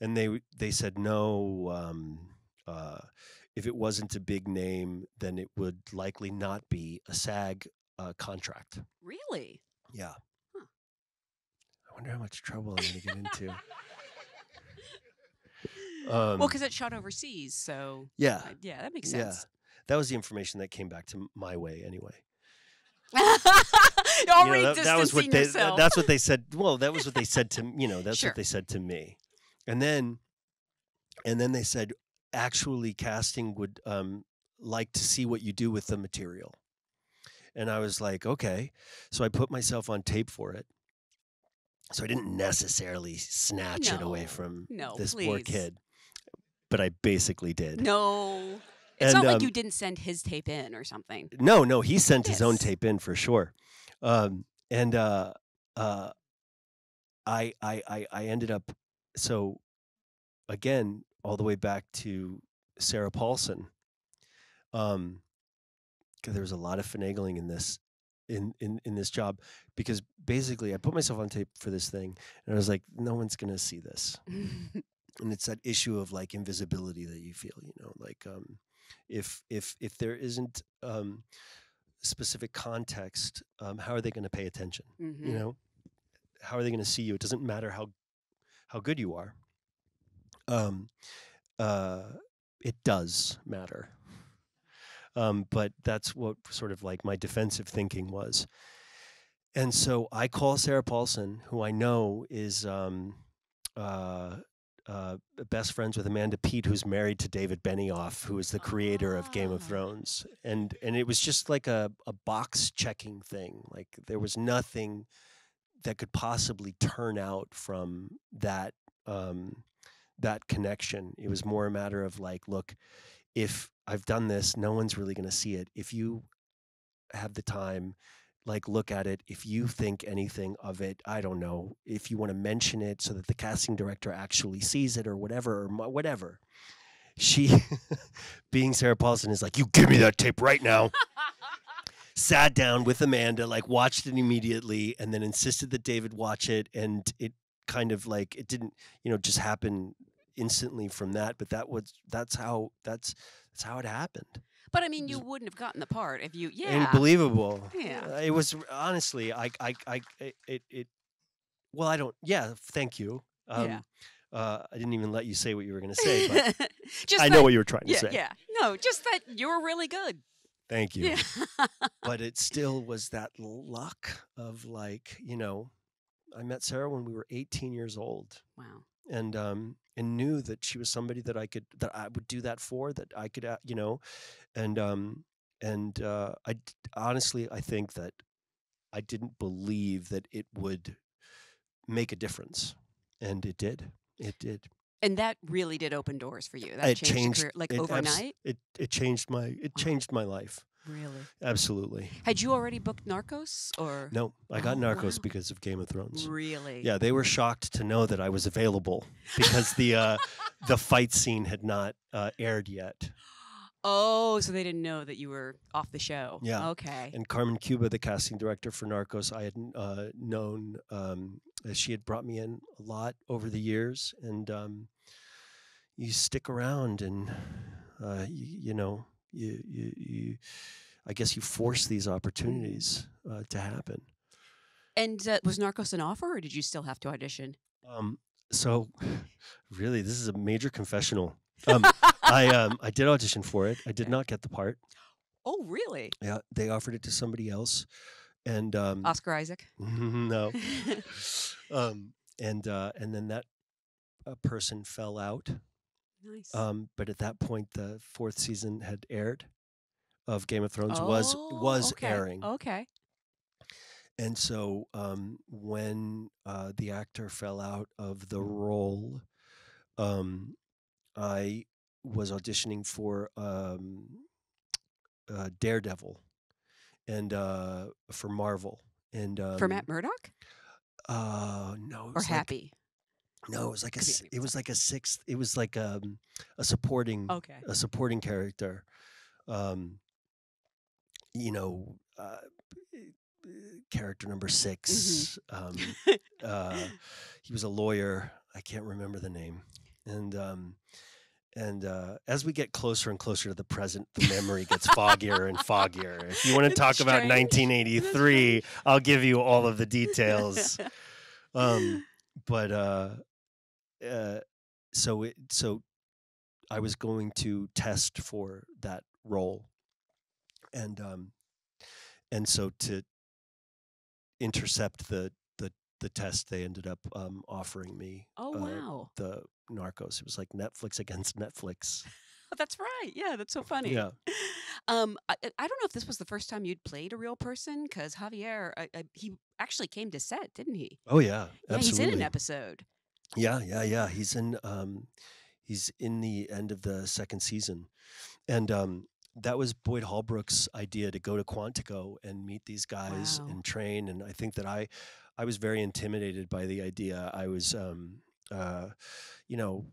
And they they said, no, um, uh, if it wasn't a big name, then it would likely not be a SAG uh, contract. Really? Yeah. Huh. I wonder how much trouble I'm going to get into. um, well, because it shot overseas, so. Yeah. Uh, yeah, that makes sense. Yeah. That was the information that came back to my way anyway. Already you know, that, that was what they, that, that's what they said. Well, that was what they said to you know. That's sure. what they said to me, and then, and then they said, actually, casting would um, like to see what you do with the material, and I was like, okay. So I put myself on tape for it. So I didn't necessarily snatch no. it away from no, this please. poor kid, but I basically did. No. It's and, not um, like you didn't send his tape in or something. No, no, he sent yes. his own tape in for sure. Um, and uh, uh, I, I, I ended up, so again, all the way back to Sarah Paulson. Um, 'cause there was a lot of finagling in this, in, in, in this job, because basically I put myself on tape for this thing, and I was like, no one's gonna see this. And it's that issue of like invisibility that you feel, you know, like, um, If if if there isn't um, specific context, um, how are they going to pay attention? Mm-hmm. You know, how are they going to see you? It doesn't matter how how good you are. Um, uh, it does matter, um, but that's what sort of like my defensive thinking was. And so I call Sarah Paulson, who I know is um, uh, Uh, best friends with Amanda Peet, who's married to David Benioff, who is the creator ah. of Game of Thrones, and and it was just like a a box checking thing. Like there was nothing that could possibly turn out from that um, that connection. It was more a matter of like, look, if I've done this, no one's really going to see it. If you have the time, like look at it. If you think anything of it, I don't know, if you want to mention it so that the casting director actually sees it or whatever, or whatever. She, being Sarah Paulson, is like, you give me that tape right now. Sat down with Amanda, like watched it immediately, and then insisted that David watch it. And it kind of like, it didn't, you know, just happen instantly from that. But that was, that's how, that's, that's how it happened. But I mean, you wouldn't have gotten the part if you, yeah. Unbelievable. Yeah. It was honestly, I, I, I, it, it. Well, I don't. Yeah, thank you. Um, yeah. Uh, I didn't even let you say what you were going to say. But just I that, know what you were trying yeah, to say. Yeah. No, just that you were really good. Thank you. Yeah. But it still was that luck of like, you know, I met Sarah when we were eighteen years old. Wow. And um and knew that she was somebody that I could that I would do that for, that I could uh, you know, and um and uh, I d honestly I think that I didn't believe that it would make a difference, and it did. It did. And that really did open doors for you. That it changed, changed career, like it overnight. It it changed my it wow. changed my life. Really? Absolutely. Had you already booked Narcos or? No, I got oh, Narcos wow. because of Game of Thrones. Really? Yeah, they were shocked to know that I was available because the uh, the fight scene had not uh, aired yet. Oh, so they didn't know that you were off the show. Yeah. Okay. And Carmen Cuba, the casting director for Narcos, I had uh, known. Um, she had brought me in a lot over the years, and um, you stick around, and uh, you, you know. You, you, you, I guess you force these opportunities uh, to happen. And uh, was Narcos an offer, or did you still have to audition? Um, so, really, this is a major confessional. Um, I um, I did audition for it. I did not get the part. Oh, really? Yeah, they offered it to somebody else, and um, Oscar Isaac. No. um, and uh, and then that uh, person fell out. Nice. Um, but at that point, the fourth season had aired of Game of Thrones, oh, was was okay. airing. Okay. And so um, when uh, the actor fell out of the role, um, I was auditioning for um, uh, Daredevil. and uh, for Marvel and um, for Matt Murdock. Uh, no, it was or like, Happy. No, it was like a it was like a sixth. It was like a a supporting okay. a supporting character. Um, you know, uh, character number six. Mm-hmm. um, uh, he was a lawyer. I can't remember the name. And um, and uh, as we get closer and closer to the present, the memory gets foggier and foggier. If you want to talk about nineteen eighty-three, I'll give you all of the details. Um, but uh, uh, so it, so I was going to test for that role, and um, and so to intercept the the the test, they ended up um, offering me. Oh uh, wow! The Narcos. It was like Netflix against Netflix. Oh, that's right. Yeah, that's so funny. Yeah. Um, I, I don't know if this was the first time you'd played a real person, because Javier, I, I, he actually came to set, didn't he? Oh yeah, yeah, absolutely. He's in an episode. Yeah, yeah, yeah. He's in. Um, he's in the end of the second season, and um, that was Boyd Holbrook's idea to go to Quantico and meet these guys wow. and train. And I think that I, I was very intimidated by the idea. I was. Um, Uh, you know,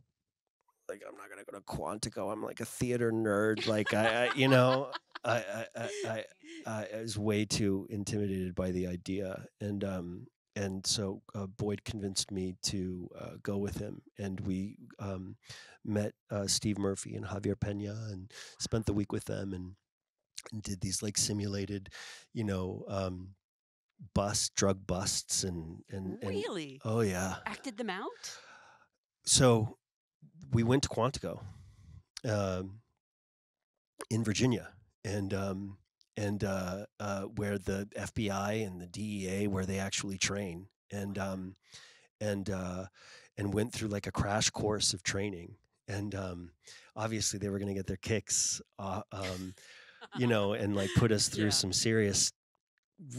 like I'm not gonna go to Quantico. I'm like a theater nerd. Like I, I you know, I I, I I I was way too intimidated by the idea, and um and so uh, Boyd convinced me to uh, go with him, and we um met uh, Steve Murphy and Javier Pena, and spent the week with them, and, and did these like simulated, you know. Um, bust drug busts and, and and really oh yeah acted them out. So we went to Quantico um in Virginia, and um and uh uh where the F B I and the D E A, where they actually train, and um and uh and went through like a crash course of training, and um obviously they were going to get their kicks uh, um you know, and like put us through yeah. some serious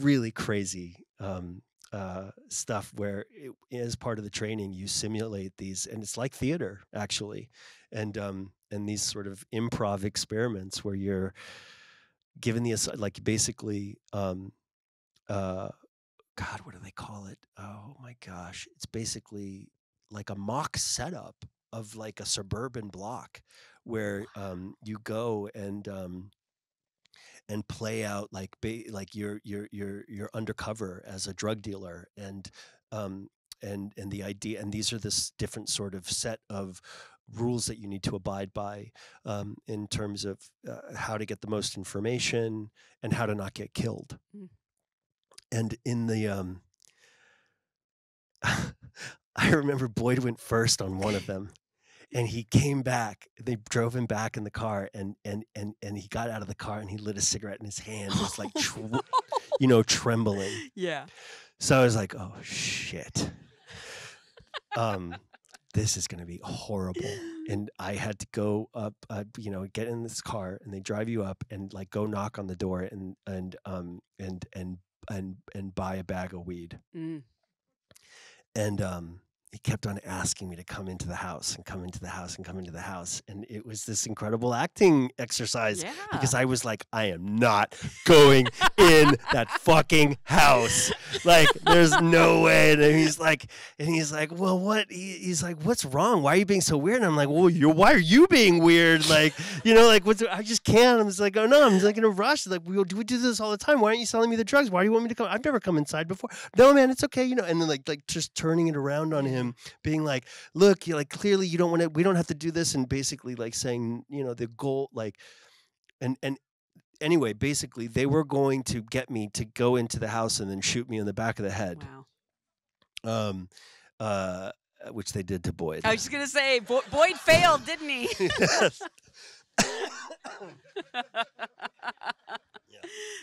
really crazy um, uh, stuff where it, as part of the training, you simulate these, and it's like theater actually. And, um, and these sort of improv experiments where you're given the, like basically, um, uh, God, what do they call it? Oh my gosh. It's basically like a mock setup of like a suburban block where um, you go and, um, and play out like ba like you're you're you're you're undercover as a drug dealer, and um and and the idea, and these are this different sort of set of rules that you need to abide by um, in terms of uh, how to get the most information and how to not get killed. Mm. And in the um, I remember Boyd went first on one of them. And he came back. They drove him back in the car, and and and and he got out of the car, and he lit a cigarette in his hand. It was like, tr no. you know, trembling. Yeah. So I was like, oh shit, um, this is gonna be horrible. And I had to go up, uh, you know, get in this car, and they drive you up, and like go knock on the door, and and um and and and and buy a bag of weed. Mm. And um. He kept on asking me to come into the house and come into the house and come into the house. And it was this incredible acting exercise yeah. because I was like, I am not going in that fucking house. Like, there's no way. And he's like, and he's like, well, what? He, he's like, what's wrong? Why are you being so weird? And I'm like, well, you're, why are you being weird? Like, you know, like, what's, I just can't. I'm just like, oh no, I'm just like in a rush. Like, we, we do this all the time. Why aren't you selling me the drugs? Why do you want me to come? I've never come inside before. No, man, it's okay. You know, and then like, like just turning it around on him. Him being like, look, you're like, clearly you don't want to, we don't have to do this, and basically like saying, you know, the goal, like, and and anyway, basically they were going to get me to go into the house and then shoot me in the back of the head. Wow. Um, uh, which they did to Boyd. I was just gonna say, Bo Boyd failed, didn't he? Yes. Yeah.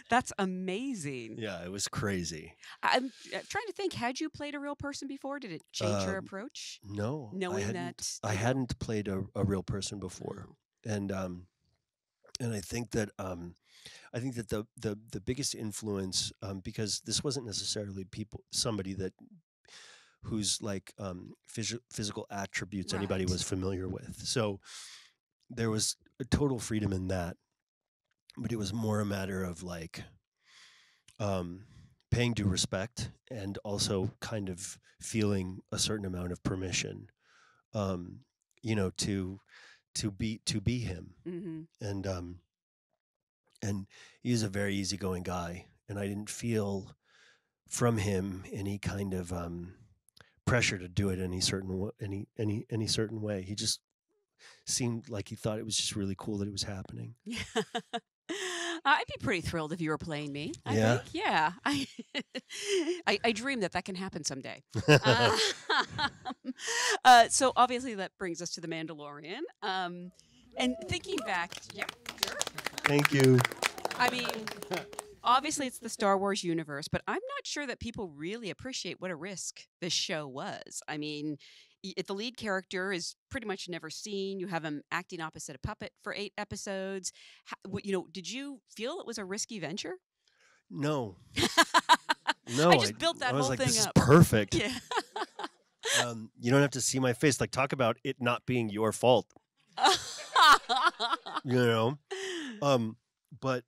That's amazing. Yeah, it was crazy. I'm trying to think, had you played a real person before? Did it change um, your approach? No. Knowing I hadn't, that I hadn't played a, a real person before. And um and I think that um I think that the the the biggest influence, um because this wasn't necessarily people somebody that whose like um phys physical attributes right. anybody was familiar with. So there was a total freedom in that. But it was more a matter of like um, paying due respect and also kind of feeling a certain amount of permission, um, you know, to to be to be him. Mm-hmm. And um, and he was a very easygoing guy, and I didn't feel from him any kind of um, pressure to do it any certain any any any certain way. He just seemed like he thought it was just really cool that it was happening. Yeah. I'd be pretty thrilled if you were playing me. I yeah. think, yeah. I, I I dream that that can happen someday. uh, uh, so obviously that brings us to The Mandalorian. Um, and thinking back, yeah, sure. Thank you. I mean, obviously it's the Star Wars universe, but I'm not sure that people really appreciate what a risk this show was. I mean, if the lead character is pretty much never seen, you have him acting opposite a puppet for eight episodes. How, you know, did you feel it was a risky venture? No, no. I just I, built that I whole was like, thing this up. This is perfect. Yeah. um, you don't have to see my face. Like, talk about it not being your fault. You know, um, but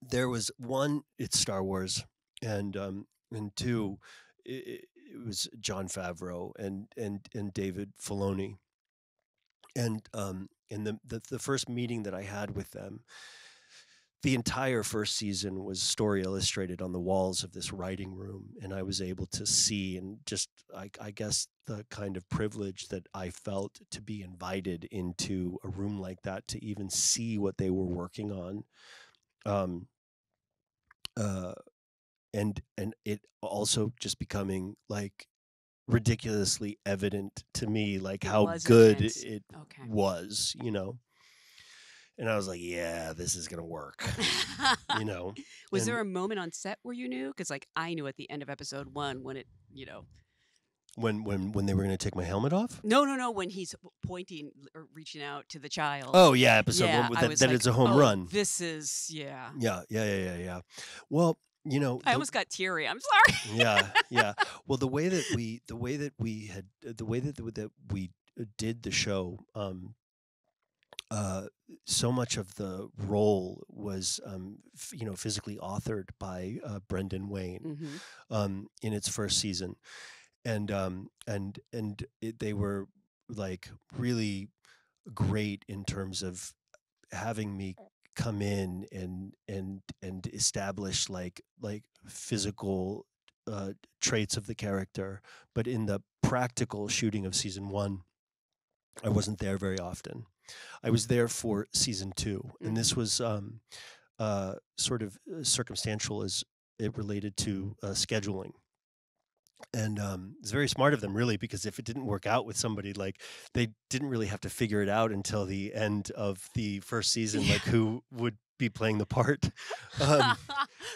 there was one. It's Star Wars, and um, and two. It, it was Jon Favreau and and and David Filoni, and um and the, the the first meeting that I had with them, the entire first season was story illustrated on the walls of this writing room, and I was able to see and just I, I guess the kind of privilege that I felt to be invited into a room like that to even see what they were working on, um. Uh. And and it also just becoming like ridiculously evident to me, like how good it was, you know. And I was like, yeah, this is gonna work, you know. Was there a moment on set where you knew? Because like I knew at the end of episode one when it, you know, when when when they were gonna take my helmet off. No, no, no. When he's pointing or reaching out to the child. Oh yeah, episode one. That, that it's a home run. This is yeah. Yeah, yeah, yeah, yeah, yeah. Well. You know, I the, almost got teary. I'm sorry. Yeah, yeah. Well, the way that we, the way that we had, the way that that we did the show, um, uh, so much of the role was, um, f you know, physically authored by uh, Brendan Wayne, mm-hmm. um, in its first season, and um, and and it, they were like really great in terms of having me come in and and and establish like like physical uh, traits of the character, but in the practical shooting of season one, I wasn't there very often. I was there for season two, and this was um, uh, sort of circumstantial as it related to uh, scheduling. And um, it's very smart of them, really, because if it didn't work out with somebody, like they didn't really have to figure it out until the end of the first season, yeah. like who would be playing the part, um,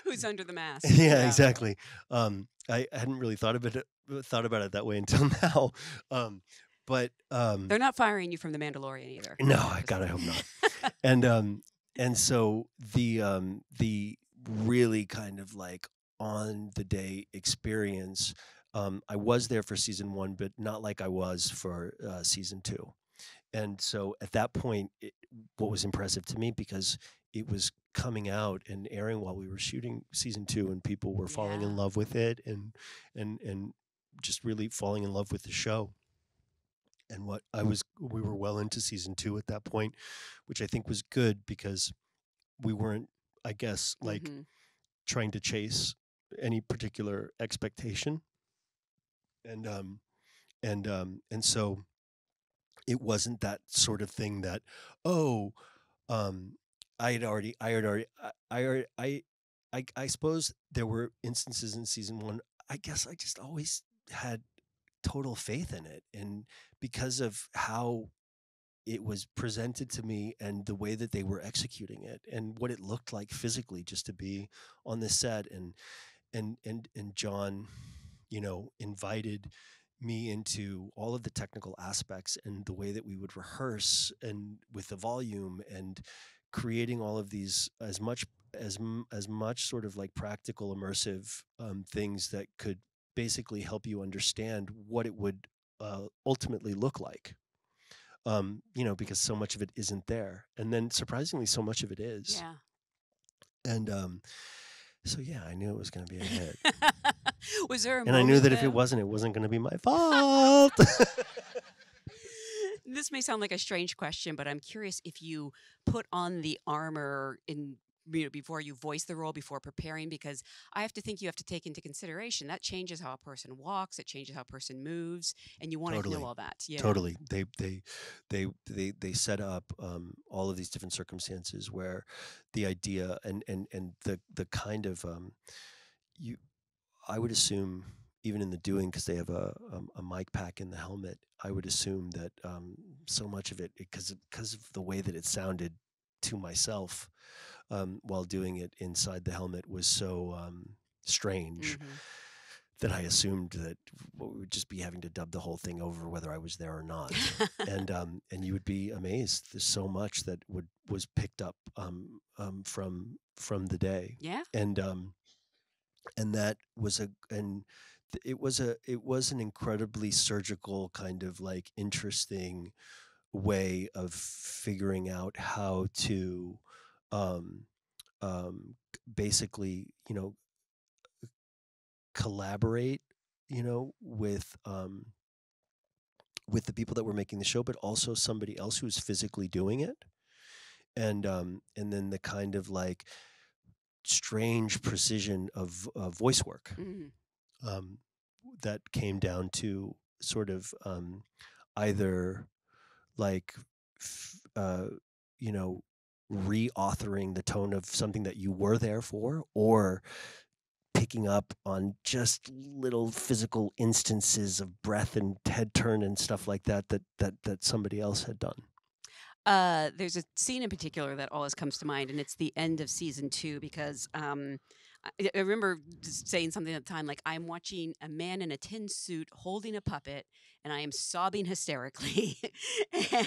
who's under the mask. Yeah, yeah. Exactly. Um, I hadn't really thought of it, thought about it that way until now. Um, but um, they're not firing you from The Mandalorian either. No, I God, I hope not. And um, and so the um, the really kind of like on the day experience. Um, I was there for season one, but not like I was for uh, season two. And so at that point, it, what was impressive to me, because it was coming out and airing while we were shooting season two, and people were falling yeah. in love with it and, and, and just really falling in love with the show. And what I was, we were well into season two at that point, which I think was good because we weren't, I guess, like mm-hmm. trying to chase any particular expectation. And um, and um, and so it wasn't that sort of thing that oh, um, I had already I had already I I I I suppose there were instances in season one. I guess I just always had total faith in it, and because of how it was presented to me and the way that they were executing it and what it looked like physically just to be on the set, and and and and John. You know, invited me into all of the technical aspects and the way that we would rehearse and with the volume and creating all of these as much as as much sort of like practical immersive um, things that could basically help you understand what it would uh, ultimately look like. Um, you know, because so much of it isn't there, and then surprisingly, so much of it is. Yeah. And um, So yeah, I knew it was going to be a hit. Was there a and I knew that, that if it wasn't, it wasn't going to be my fault. This may sound like a strange question, but I'm curious if you put on the armor in, you know, before you voice the role, before preparing, because I have to think you have to take into consideration that changes how a person walks, it changes how a person moves, and you want totally. to know all that. Yeah. Totally. They they they they they set up um, all of these different circumstances where the idea and and and the the kind of um, you, I would assume, even in the doing, because they have a, a a mic pack in the helmet, I would assume that um, so much of it, because because of the way that it sounded to myself. Um, while doing it inside the helmet was so um, strange mm-hmm. that I assumed that we would just be having to dub the whole thing over whether I was there or not. and um, and you would be amazed. There's so much that would was picked up um, um, from from the day. Yeah. And um, and that was a and it was a it was an incredibly surgical kind of like interesting way of figuring out how to. Um, um, basically, you know, collaborate, you know, with um, with the people that were making the show, but also somebody else who's physically doing it, and um, and then the kind of like strange precision of uh, voice work mm-hmm. um, that came down to sort of um, either like f uh, you know. reauthoring the tone of something that you were there for, or picking up on just little physical instances of breath and head turn and stuff like that that that that somebody else had done. Uh, there's a scene in particular that always comes to mind, and it's the end of season two, because um, I, I remember saying something at the time, like, I'm watching a man in a tin suit holding a puppet, and I am sobbing hysterically.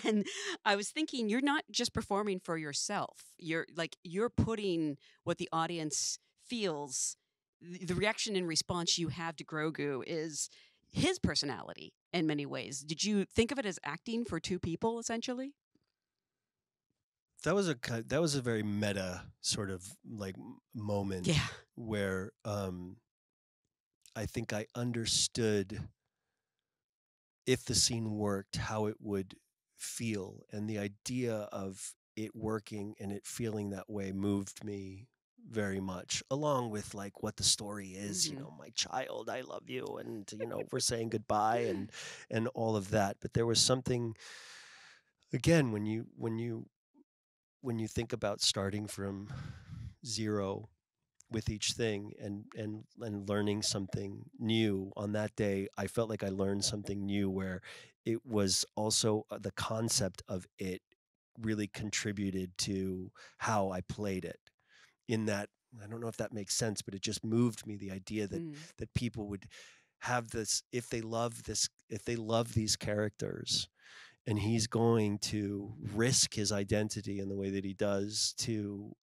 And I was thinking, you're not just performing for yourself. You're like, you're putting what the audience feels, the reaction and response you have to Grogu is his personality in many ways. Did you think of it as acting for two people, essentially? That was a that was a very meta sort of like moment yeah. where um, I think I understood if the scene worked, how it would feel, and the idea of it working and it feeling that way moved me very much, along with like what the story is. Mm-hmm. You know, my child, I love you, and you know we're saying goodbye and and all of that. But there was something again when you when you. when you think about starting from zero with each thing and, and, and learning something new on that day, I felt like I learned something new where it was also uh, the concept of it really contributed to how I played it in that. I don't know if that makes sense, but it just moved me. The idea that, mm. that people would have this, if they love this, if they love these characters, and he's going to risk his identity in the way that he does to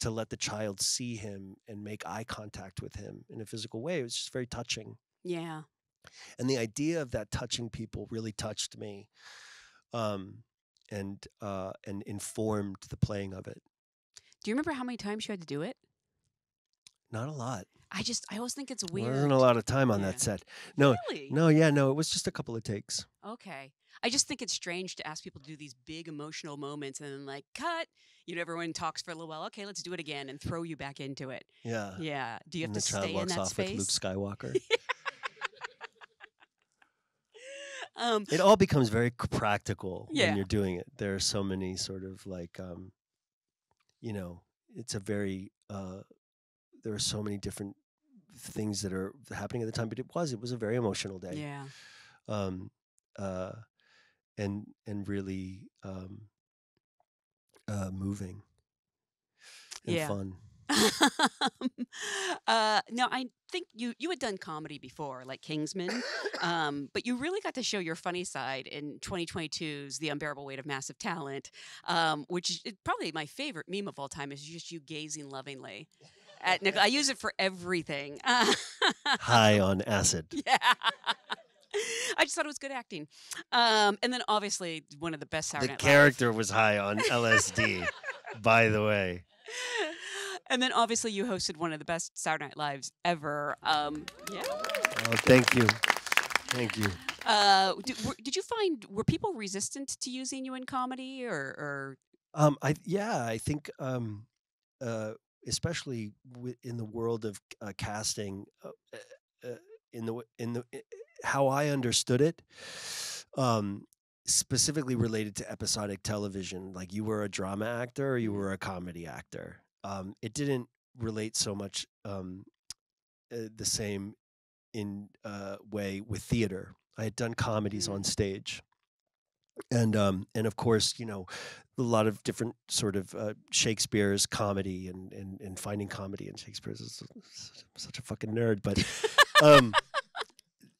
to let the child see him and make eye contact with him in a physical way. It was just very touching. Yeah. And the idea of that touching people really touched me, um, and uh, and informed the playing of it. Do you remember how many times you had to do it? Not a lot. I just, I always think it's weird. There wasn't a lot of time on yeah. that set. No, really? No, yeah, no, it was just a couple of takes. Okay. I just think it's strange to ask people to do these big emotional moments and then like, cut, you know, everyone talks for a little while. Okay, let's do it again and throw you back into it. Yeah. Yeah. Do you have and to stay in that space? The child walks off with Luke Skywalker. um, it all becomes very practical yeah. when you're doing it. There are so many sort of like, um, you know, it's a very, uh, there are so many different things that are happening at the time, but it was it was a very emotional day. Yeah. Um uh and and really um uh moving and yeah. fun. uh no, I think you you had done comedy before, like Kingsman. Um but you really got to show your funny side in twenty twenty-two's The Unbearable Weight of Massive Talent, um which is probably my favorite meme of all time, is just you gazing lovingly. At Nick, I use it for everything. High on acid. Yeah. I just thought it was good acting. Um, and then obviously one of the best Saturday Night Live. The character was high on L S D, by the way. And then obviously you hosted one of the best Saturday Night Lives ever. Um, yeah. Oh, thank you. Thank you. Uh, did, were, did you find, were people resistant to using you in comedy, or? or? Um, I yeah, I think um, uh, especially w in the world of uh, casting, uh, uh, in the in the in, how I understood it, um, specifically related to episodic television. Like, you were a drama actor or you were a comedy actor. Um, it didn't relate so much um, uh, the same in uh, way with theater. I had done comedies on stage, and um, and of course, you know, a lot of different sort of uh, Shakespeare's comedy, and and and finding comedy in Shakespeare's is such a fucking nerd, but. Um,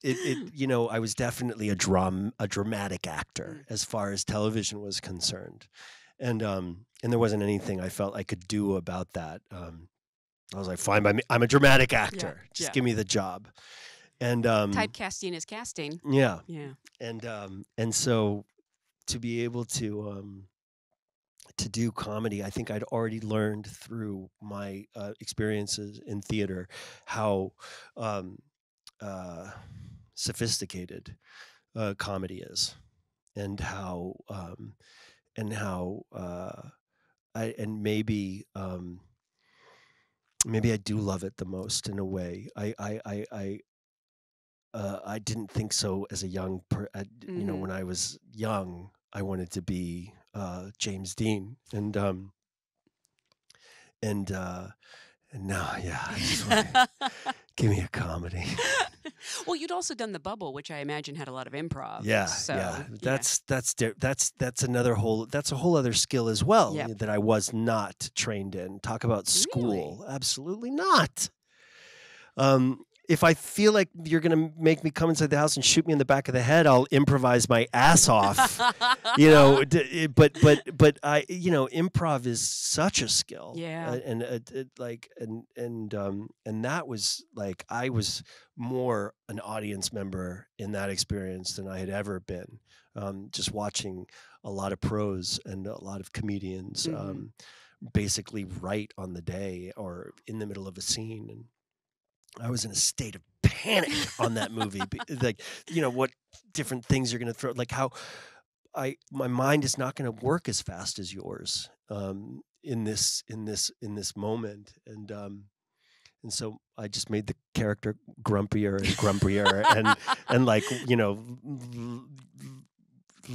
It, it, you know, I was definitely a dram a dramatic actor as far as television was concerned, and um, and there wasn't anything I felt I could do about that. Um, I was like, fine by me. I'm a dramatic actor. Yeah. Just yeah. give me the job. And um, typecasting is casting. Yeah, yeah. And um, and so to be able to um, to do comedy, I think I'd already learned through my uh, experiences in theater how. Um, uh, sophisticated uh, comedy is, and how um, and how uh, I and maybe um, maybe I do love it the most in a way. I I I I, uh, I didn't think so as a young per I, mm-hmm. you know, when I was young, I wanted to be uh, James Dean, and um, and uh, and now yeah, I just wanna, give me a comedy. Well, you'd also done The Bubble, which I imagine had a lot of improv. Yeah, so, yeah. That's yeah. that's that's that's another whole that's a whole other skill as well yep. that I was not trained in. Talk about school. Really? Absolutely not. Um, if I feel like you're gonna make me come inside the house and shoot me in the back of the head, I'll improvise my ass off. You know, d but but but I you know, improv is such a skill. Yeah, uh, and uh, it, like and and um and that was like I was more an audience member in that experience than I had ever been. Um, just watching a lot of pros and a lot of comedians mm-hmm. um, basically write on the day or in the middle of a scene. And I was in a state of panic on that movie. Like, you know, what different things you're going to throw, like how I, my mind is not going to work as fast as yours, um, in this, in this, in this moment. And, um, and so I just made the character grumpier and grumpier and, and like, you know,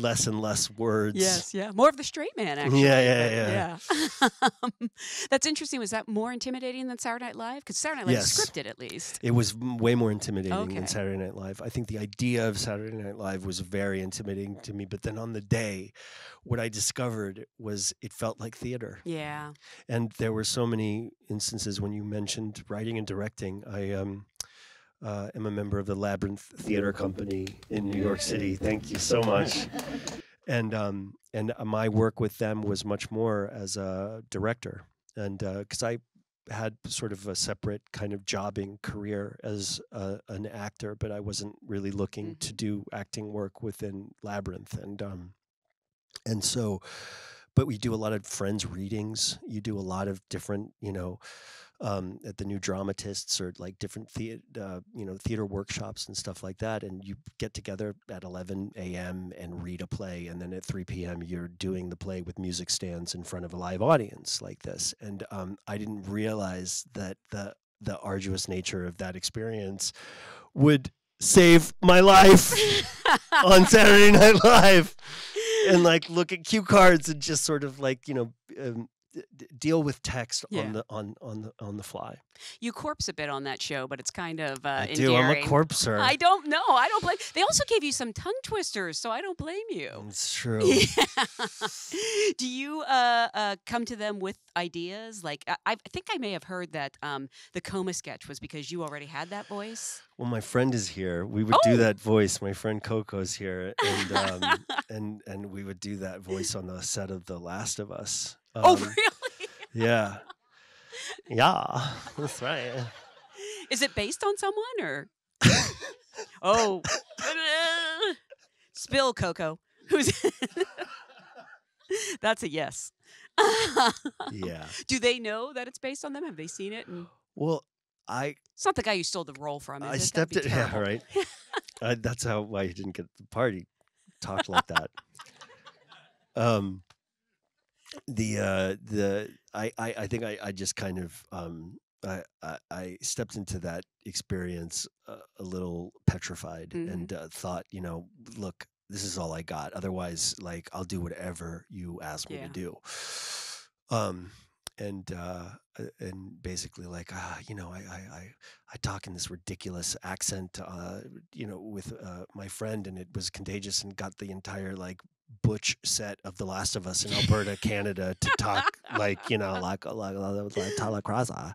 less and less words. Yes, yeah. More of the straight man, actually. Yeah, yeah, yeah. yeah. um, that's interesting. Was that more intimidating than Saturday Night Live? Because Saturday Night Live yes. was scripted, at least. It was m way more intimidating okay. than Saturday Night Live. I think the idea of Saturday Night Live was very intimidating to me. But then on the day, what I discovered was it felt like theater. Yeah. And there were so many instances when you mentioned writing and directing. I... Um, Uh, I'm a member of the Labyrinth Theater Company in New York City. Thank you so much. And um, and my work with them was much more as a director, and because uh, I had sort of a separate kind of jobbing career as uh, an actor, but I wasn't really looking mm-hmm. to do acting work within Labyrinth, and um, and so, but we do a lot of Friends readings. You do a lot of different, you know. Um, at the New Dramatists or like different theater, uh, you know, theater workshops and stuff like that. And you get together at eleven A M and read a play. And then at three P M you're doing the play with music stands in front of a live audience like this. And um, I didn't realize that the, the arduous nature of that experience would save my life on Saturday Night Live. And like look at cue cards and just sort of like, you know, um, deal with text yeah. on the on on the on the fly. You corpse a bit on that show, but it's kind of uh, I endearing. do. I'm a corpser. I don't know. I don't blame. They also gave you some tongue twisters, so I don't blame you. It's true. Yeah. Do you uh, uh, come to them with ideas? Like I, I think I may have heard that um, the Coma sketch was because you already had that voice. Well, my friend is here. We would oh. do that voice. My friend Coco's here, and um, and and we would do that voice on the set of The Last of Us. Um, oh, really? Yeah. Yeah, that's right. Is it based on someone or? Oh. Spill, Coco. Who's That's a yes. Yeah. Do they know that it's based on them? Have they seen it? And well, I. It's not the guy who stole the role from it. I stepped it. Yeah, right. uh, that's how why he didn't get the party. Talked like that. Um. The uh the I I, I think I I just kind of um I I, I stepped into that experience uh, a little petrified mm-hmm. and uh, thought, you know, look, this is all I got. Otherwise, like, I'll do whatever you ask me yeah. to do. Um, and uh, and basically, like, ah, you know, I I I, I talk in this ridiculous accent, uh, you know, with uh, my friend, and it was contagious, and got the entire like. Butch set of The Last of Us in Alberta, Canada, to talk like, you know, like like like Tala Kraza,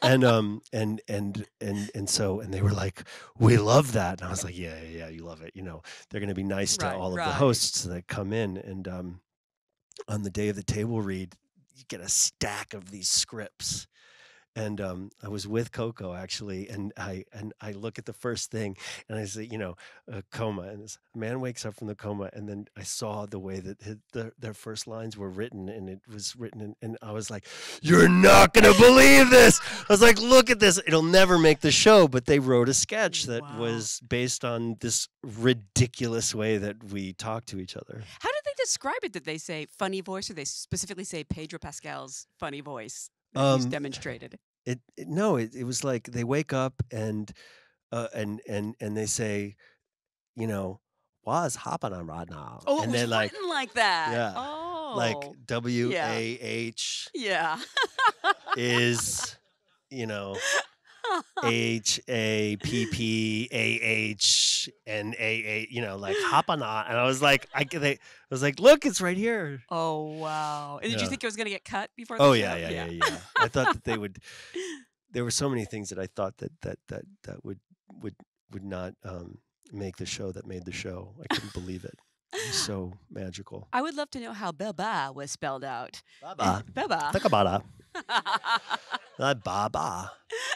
and um and and and and so and they were like, we love that, and I was like, yeah yeah, yeah you love it, you know, they're gonna be nice right, to all right. of the hosts that come in, and um on the day of the table read, you get a stack of these scripts. And um, I was with Coco actually, and I and I look at the first thing, and I say, you know, a coma, and this man wakes up from the coma, and then I saw the way that his, the, their first lines were written, and it was written, in, and I was like, "You're not gonna believe this!" I was like, "Look at this! It'll never make the show." But they wrote a sketch that wow. was based on this ridiculous way that we talk to each other. How did they describe it? Did they say funny voice, or they specifically say Pedro Pascal's funny voice? Um, he's demonstrated it, it no it, it was like they wake up and uh and and and they say, you know, was hopping on right now, oh, and they're like like that yeah oh like W A H yeah is, you know, H A P P A H N A A, you know, like hop on that. And I was like, I, they, I was like, look, it's right here. Oh, wow. And did yeah. you think it was going to get cut before? Oh, yeah, yeah, yeah, yeah, yeah. I thought that they would, there were so many things that I thought that, that, that, that would, would, would not um, make the show that made the show. I couldn't believe it. So magical. I would love to know how Baba was spelled out. Baba. Baba. Think about it. Baba.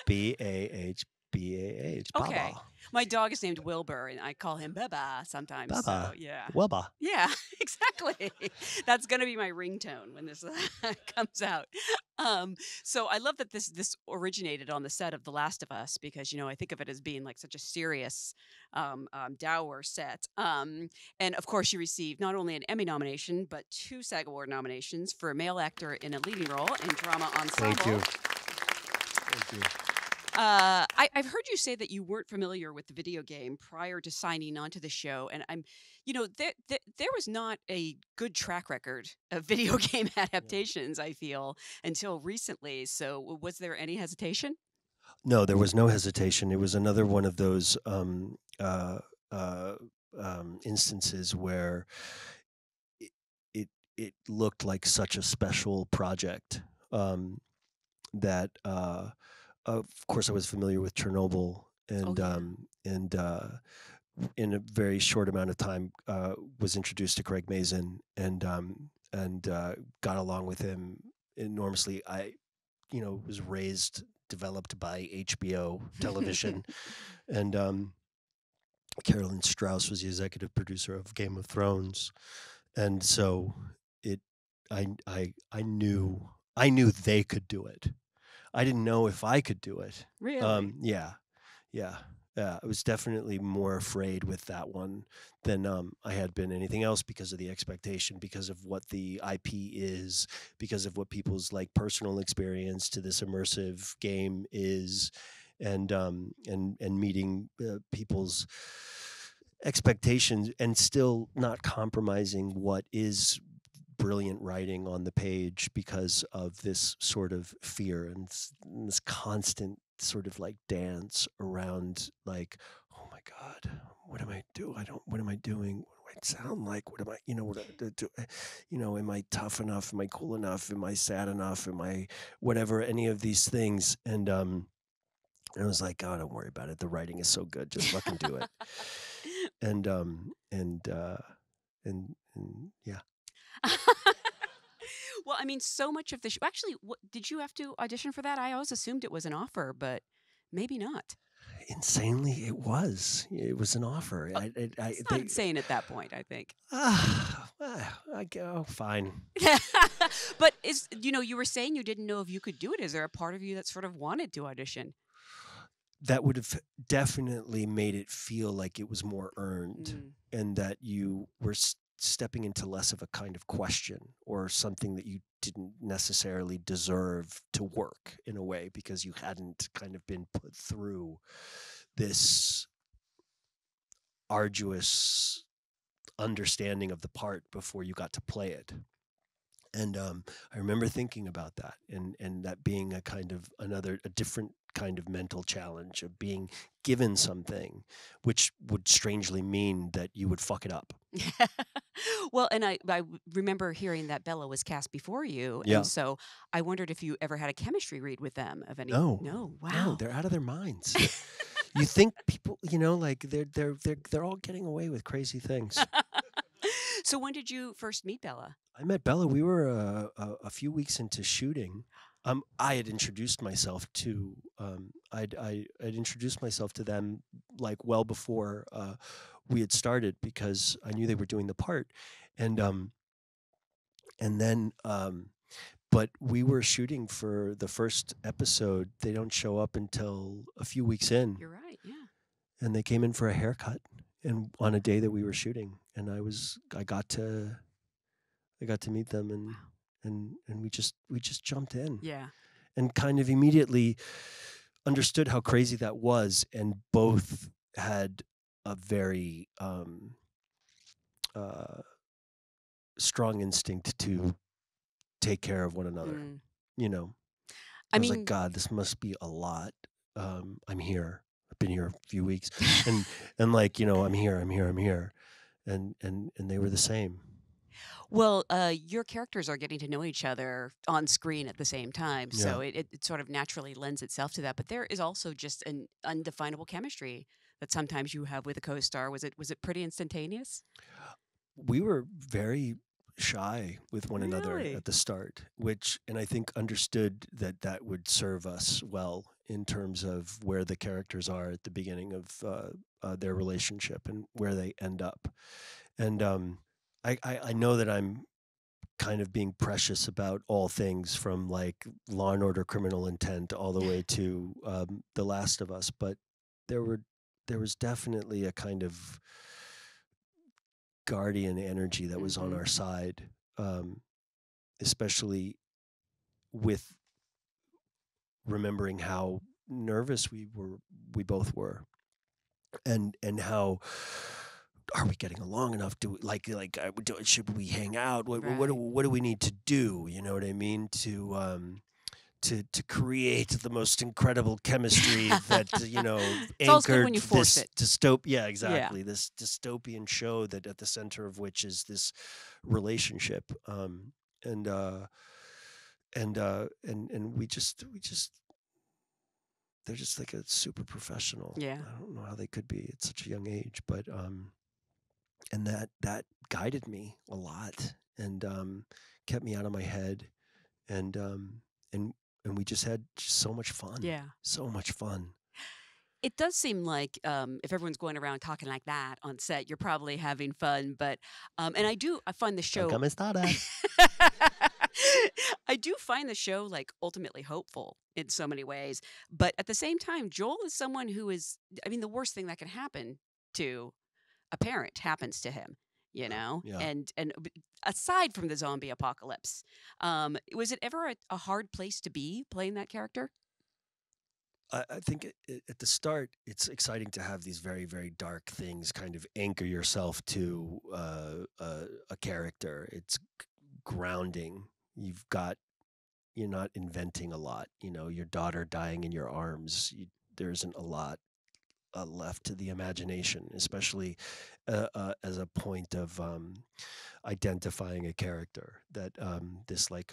B A H B A H. Baba. Okay. My dog is named Wilbur, and I call him Baba sometimes. Baba. So, yeah. Wilbur. Yeah, exactly. That's going to be my ringtone when this comes out. Um, so I love that this this originated on the set of The Last of Us, because, you know, I think of it as being like such a serious, um, um, dour set. Um, and, of course, you received not only an Emmy nomination, but two SAG Award nominations for a male actor in a leading role in drama ensemble. Thank you. Thank you. Uh, I, I've heard you say that you weren't familiar with the video game prior to signing on to the show, and I'm, you know, there there, there was not a good track record of video game adaptations, I feel, until recently. So, was there any hesitation? No, there was no hesitation. It was another one of those um, uh, uh, um, instances where it, it it looked like such a special project um, that. Uh, Of course, I was familiar with Chernobyl, and okay. um, and uh, in a very short amount of time, uh, was introduced to Craig Mazin, and um, and uh, got along with him enormously. I, you know, was raised, developed by H B O television, and um, Carolyn Strauss was the executive producer of Game of Thrones, and so it, I I I knew I knew they could do it. I didn't know if I could do it. Really? Um, yeah, yeah, yeah. I was definitely more afraid with that one than um, I had been anything else, because of the expectation, because of what the I P is, because of what people's like personal experience to this immersive game is, and um, and and meeting uh, people's expectations and still not compromising what is brilliant writing on the page because of this sort of fear and this constant sort of like dance around like, oh my God, what am I do? I don't, what am I doing? What do I sound like? What am I, you know, what I do? You know, am I tough enough? Am I cool enough? Am I sad enough? Am I whatever, any of these things? And, um, and I was like, oh, don't worry about it. The writing is so good. Just fucking do it. And, um, and, uh, and, and yeah. Well, I mean, so much of the show. Actually, what, did you have to audition for that? I always assumed it was an offer, but maybe not. Insanely, it was. It was an offer. Oh, I, I, I, it's not they, insane at that point, I think. Uh, ah, I go, fine. But, is you know, you were saying you didn't know if you could do it. Is there a part of you that sort of wanted to audition? That would have definitely made it feel like it was more earned, mm. and that you were s stepping into less of a kind of question or something that you didn't necessarily deserve to work in a way, because you hadn't kind of been put through this arduous understanding of the part before you got to play it. And um, I remember thinking about that, and, and that being a kind of another, a different kind of mental challenge of being given something, which would strangely mean that you would fuck it up. Well, and I, I remember hearing that Bella was cast before you, yeah. and so I wondered if you ever had a chemistry read with them of any. No, no, wow, no, they're out of their minds. You think people, you know, like they're they're they're they're all getting away with crazy things. So when did you first meet Bella? I met Bella. We were uh, a, a few weeks into shooting. Um, I had introduced myself to um, I'd, I I'd introduced myself to them like well before uh, we had started, because I knew they were doing the part, and um, and then um, but we were shooting for the first episode. They don't show up until a few weeks in. You're right, yeah. And they came in for a haircut, and on a day that we were shooting, and I was I got to I got to meet them, and. Wow. And and we just we just jumped in, yeah, and kind of immediately understood how crazy that was, and both had a very um, uh, strong instinct to take care of one another. Mm. You know, I, I was mean, like, God, this must be a lot. Um, I'm here. I've been here a few weeks, and and like you know, I'm here. I'm here. I'm here, and and and they were the same. Well, uh, your characters are getting to know each other on screen at the same time, yeah. so it, it, it sort of naturally lends itself to that. But there is also just an undefinable chemistry that sometimes you have with a co-star. Was it was it pretty instantaneous? We were very shy with one really? another at the start, which, and I think understood that that would serve us well in terms of where the characters are at the beginning of uh, uh, their relationship and where they end up, and. Um, I, I know that I'm kind of being precious about all things from like Law and Order, Criminal Intent, all the way to um, The Last of Us, but there were there was definitely a kind of guardian energy that was on our side, um, especially with remembering how nervous we were, we both were, and and how. Are we getting along enough? Do we, like like uh, do, should we hang out? What right. what, do, what do we need to do? You know what I mean? To um, to to create the most incredible chemistry that you know it's anchored when you force this dystopian. Yeah, exactly. Yeah. This dystopian show that at the center of which is this relationship, um, and uh, and uh, and and we just we just. They're just like a super professional. Yeah, I don't know how they could be at such a young age, but. Um, And that that guided me a lot, and um, kept me out of my head, and um, and and we just had just so much fun. Yeah, so much fun. It does seem like um, if everyone's going around talking like that on set, you're probably having fun. But um, and I do I find the show. Come and start us. I do find the show like ultimately hopeful in so many ways, but at the same time, Joel is someone who is. I mean, the worst thing that can happen to. A parent happens to him, you know, yeah. and and aside from the zombie apocalypse, um, was it ever a, a hard place to be playing that character? I, I think it, it, at the start, it's exciting to have these very, very dark things kind of anchor yourself to uh, a, a character. It's grounding. You've got, you're not inventing a lot. You know, your daughter dying in your arms. You, there isn't a lot. Uh, left to the imagination, especially uh, uh, as a point of um, identifying a character, that um, this like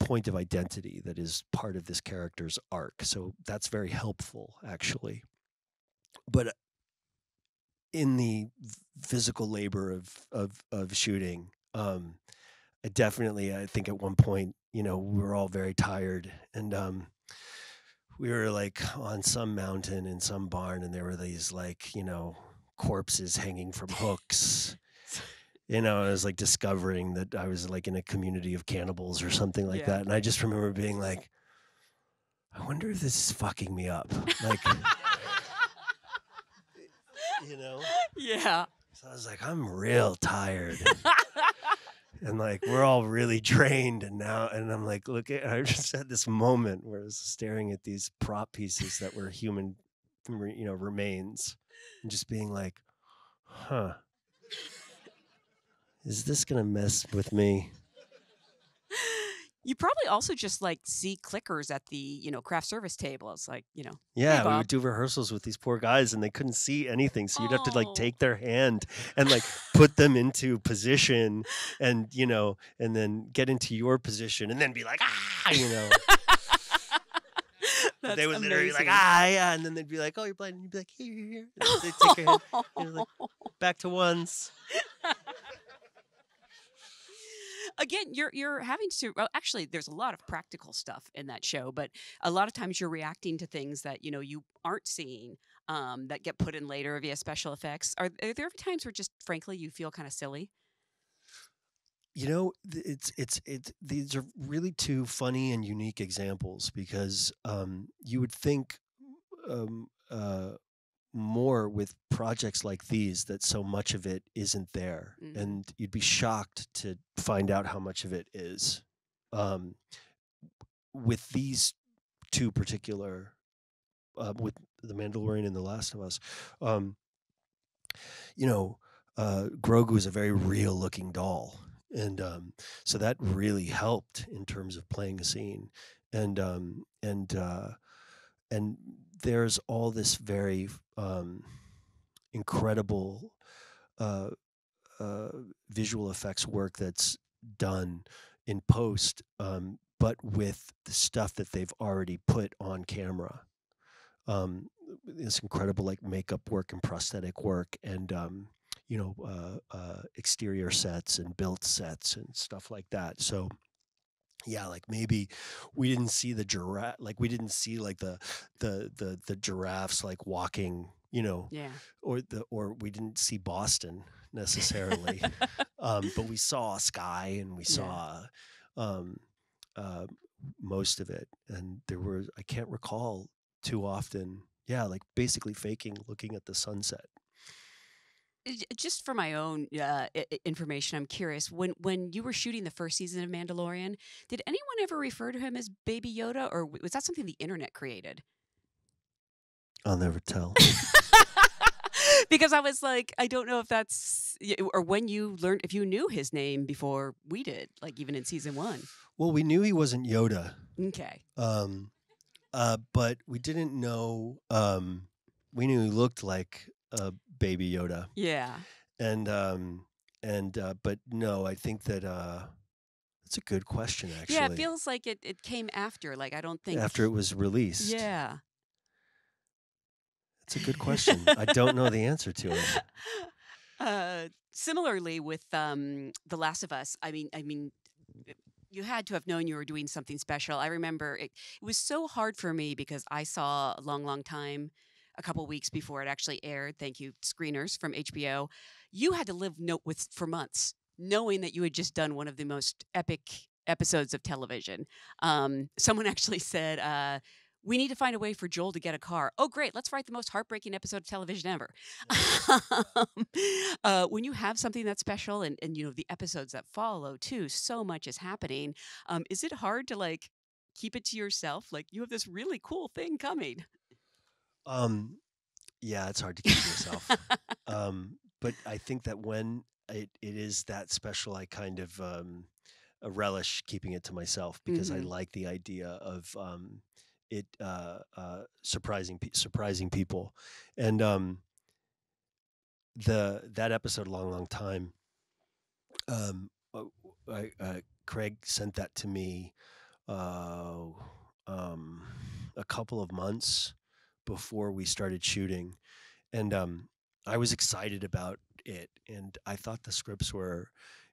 point of identity that is part of this character's arc. So that's very helpful, actually. But in the physical labor of, of, of shooting, um, I definitely, I think at one point, you know, we were all very tired, and um, we were like on some mountain in some barn, and there were these like, you know, corpses hanging from hooks. you know, I was like discovering that I was like in a community of cannibals or something like yeah. that. And I just remember being like, I wonder if this is fucking me up. Like, you know? Yeah. So I was like, I'm real tired. And, and like, we're all really drained. And now, and I'm like, look, at, I just had this moment where I was staring at these prop pieces that were human, you know, remains and just being like, huh. Is this going to mess with me? You probably also just like see clickers at the, you know, craft service table. It's like, you know. Yeah, hey, we would do rehearsals with these poor guys and they couldn't see anything. So you'd oh. have to like take their hand and like put them into position and, you know, and then get into your position and then be like, ah, you know. That's they would amazing. Literally be like, ah, yeah. And then they'd be like, oh, you're blind. And you'd be like, here, here, here. And they'd take your hand. And you're like, back to ones. Again, you're you're having to, well, actually, there's a lot of practical stuff in that show, but a lot of times you're reacting to things that, you know, you aren't seeing um, that get put in later via special effects. Are, are there times where just, frankly, you feel kind of silly? You know, it's, it's, it's, these are really two funny and unique examples because um, you would think um, uh, more with projects like these that so much of it isn't there. Mm-hmm. And you'd be shocked to find out how much of it is. Um, with these two particular, uh, with The Mandalorian and The Last of Us, um, you know, uh, Grogu is a very real looking doll. And um, so that really helped in terms of playing a scene. And um, and uh, and there's all this very um, incredible uh, uh, visual effects work that's done in post, um, but with the stuff that they've already put on camera. Um, this incredible like makeup work and prosthetic work and um, you know, uh, uh, exterior sets and built sets and stuff like that. So, yeah, like maybe we didn't see the giraffe, like we didn't see like the, the, the, the giraffes like walking, you know, yeah. or the, or we didn't see Boston necessarily. um, but we saw a sky and we saw, yeah. um, uh, most of it. And there were, I can't recall too often. Yeah. Like basically faking looking at the sunset. Just for my own uh, information, I'm curious, when when you were shooting the first season of Mandalorian, did anyone ever refer to him as Baby Yoda, or was that something the internet created? I'll never tell. Because I was like, I don't know if that's, or when you learned, if you knew his name before we did, like even in season one. Well, we knew he wasn't Yoda. Okay. Um, uh, but we didn't know, um, we knew he looked like a Baby Yoda. Yeah. And um and uh but no, I think that uh that's a good question actually. Yeah, it feels like it it came after, like I don't think after it was released. Yeah. That's a good question. I don't know the answer to it. Uh similarly with um The Last of Us, I mean I mean it, you had to have known you were doing something special. I remember it, it was so hard for me because I saw a long long time a couple weeks before it actually aired. Thank you, screeners from H B O. You had to live note with for months, knowing that you had just done one of the most epic episodes of television. Um, someone actually said, uh, we need to find a way for Joel to get a car. Oh, great. Let's write the most heartbreaking episode of television ever. um, uh, when you have something that's special and, and, you know, the episodes that follow, too, so much is happening. Um, is it hard to, like, keep it to yourself? Like, you have this really cool thing coming. Um, yeah, it's hard to keep yourself. um, but I think that when it, it is that special, I kind of, um, relish keeping it to myself because mm-hmm. I like the idea of, um, it, uh, uh, surprising, pe surprising people. And, um, the, that episode, a long, long time, um, I, uh, Craig sent that to me, uh, um, a couple of months before we started shooting. And um, I was excited about it. And I thought the scripts were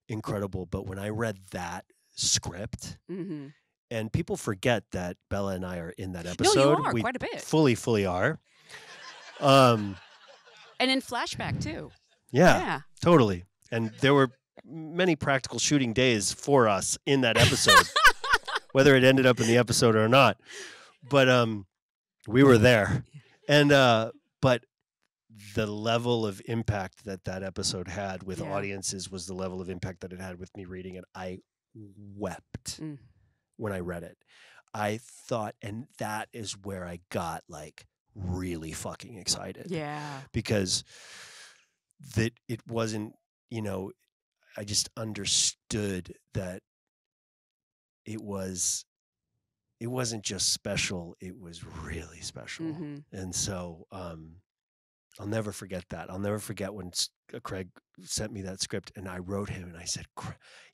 incredible. But when I read that script, mm-hmm. and people forget that Bella and I are in that episode. No, you are, we quite a bit. Fully, fully are. um, and in flashback, too. Yeah, yeah, totally. And there were many practical shooting days for us in that episode, whether it ended up in the episode or not. But um, we were there. And uh, but the level of impact that that episode had with yeah. audiences was the level of impact that it had with me reading it. I wept mm. when I read it. I thought, and that is where I got like really fucking excited. Yeah. Because that it wasn't, you know, I just understood that it was, it wasn't just special. It was really special. Mm-hmm. And so um, I'll never forget that. I'll never forget when Craig sent me that script and I wrote him and I said,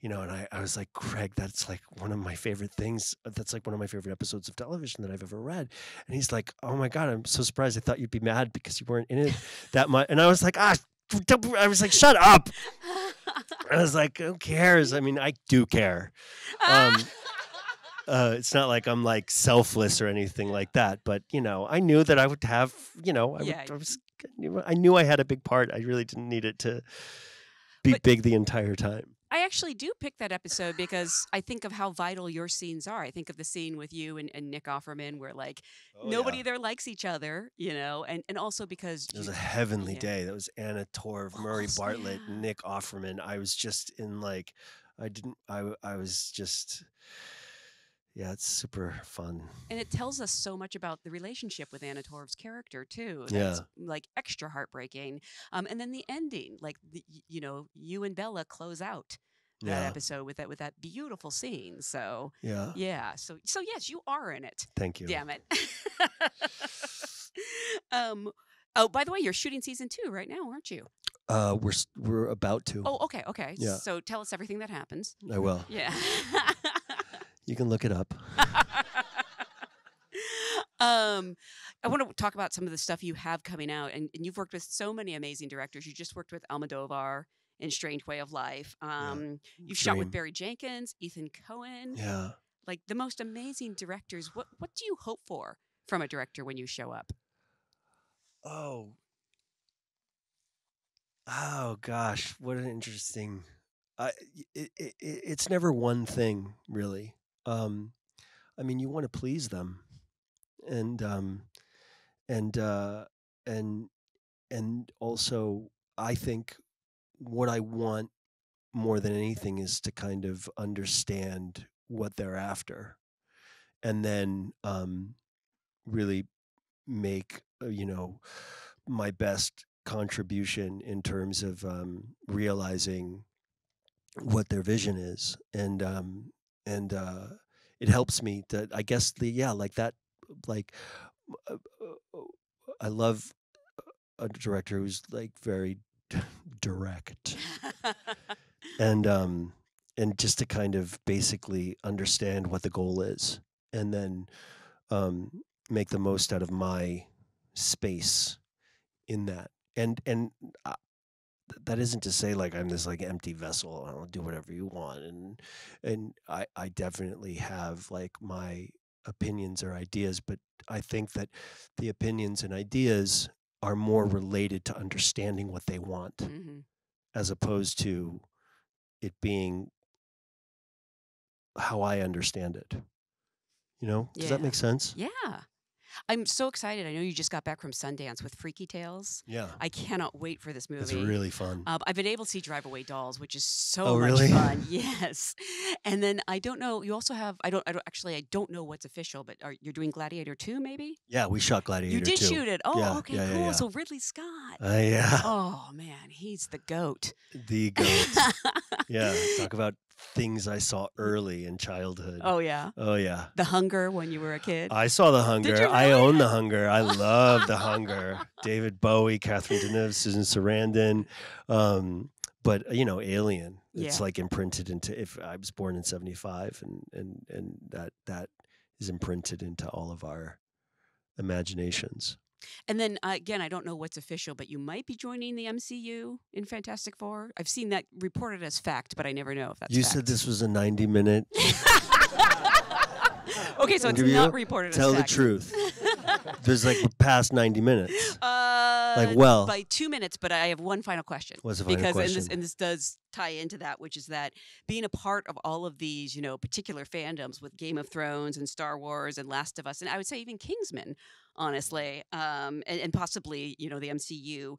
you know, and I, I was like, Craig, that's like one of my favorite things. That's like one of my favorite episodes of television that I've ever read. And he's like, oh my God, I'm so surprised. I thought you'd be mad because you weren't in it that much. And I was like, ah, I was like, shut up. I was like, who cares? I mean, I do care. Um, uh, it's not like I'm like selfless or anything like that. But, you know, I knew that I would have, you know, I, yeah. would, I was I knew I had a big part. I really didn't need it to be but big the entire time. I actually do pick that episode because I think of how vital your scenes are. I think of the scene with you and, and Nick Offerman where, like, oh, nobody yeah. there likes each other, you know, and, and also because... It was you, a heavenly yeah. day. That was Anna Torv, Murray Bartlett, yeah. Nick Offerman. I was just in, like, I didn't... I, I was just... Yeah, it's super fun. And it tells us so much about the relationship with Anna Torv's character, too. That's yeah. like extra heartbreaking. Um, and then the ending, like, the, you know, you and Bella close out that yeah. episode with that with that beautiful scene. So, yeah. Yeah. So, so yes, you are in it. Thank you. Damn it. um, oh, by the way, you're shooting season two right now, aren't you? Uh, we're, we're about to. Oh, okay. Okay. Yeah. So tell us everything that happens. I will. Yeah. You can look it up. um, I want to talk about some of the stuff you have coming out. And, and you've worked with so many amazing directors. You just worked with Almodovar in Strange Way of Life. Um, yeah. You've Dream. shot with Barry Jenkins, Ethan Coen. Yeah. Like the most amazing directors. What, what do you hope for from a director when you show up? Oh. Oh, gosh. What an interesting... Uh, it, it, it's never one thing, really. Um, I mean, you want to please them, and um, and uh, and and also, I think what I want more than anything is to kind of understand what they're after, and then um, really make you know my best contribution in terms of um, realizing what their vision is. And um, and uh, it helps me that I guess the yeah like that like uh, I love a director who's like very direct and um and just to kind of basically understand what the goal is and then um, make the most out of my space in that. And and I, that isn't to say like I'm this like empty vessel and I'll do whatever you want. And and I, I definitely have like my opinions or ideas, but I think that the opinions and ideas are more related to understanding what they want mm-hmm. as opposed to it being how I understand it. You know, yeah. does that make sense? Yeah. I'm so excited. I know you just got back from Sundance with Freaky Tales. Yeah. I cannot wait for this movie. It's really fun. Um, I've been able to see Drive Away Dolls, which is so oh, much really? fun. Yes. And then I don't know, you also have, I don't, I don't actually, I don't know what's official, but are, you're doing Gladiator two maybe? Yeah, we shot Gladiator two. You did two. shoot it. Oh, yeah, okay, yeah, cool. Yeah, yeah. So Ridley Scott. Uh, yeah. Oh, man, he's the goat. The goat. Yeah, talk about things I saw early in childhood. Oh, yeah. Oh, yeah. The Hunger when you were a kid. I saw The Hunger. Did you really? I own The Hunger. I love The Hunger. David Bowie, Catherine Deneuve, Susan Sarandon. Um, but, you know, Alien. It's yeah. like imprinted into, if I was born in seventy-five, and, and, and that that is imprinted into all of our imaginations. And then, uh, again, I don't know what's official, but you might be joining the M C U in Fantastic Four. I've seen that reported as fact, but I never know if that's You fact. said this was a ninety-minute... Okay, so it's not reported as fact. Tell the truth. There's like the past ninety minutes. Uh, like well, by two minutes. But I have one final question. What's the final because, question? Because and, and this does tie into that, which is that being a part of all of these, you know, particular fandoms with Game of Thrones and Star Wars and Last of Us, and I would say even Kingsman, honestly, um, and, and possibly you know the M C U.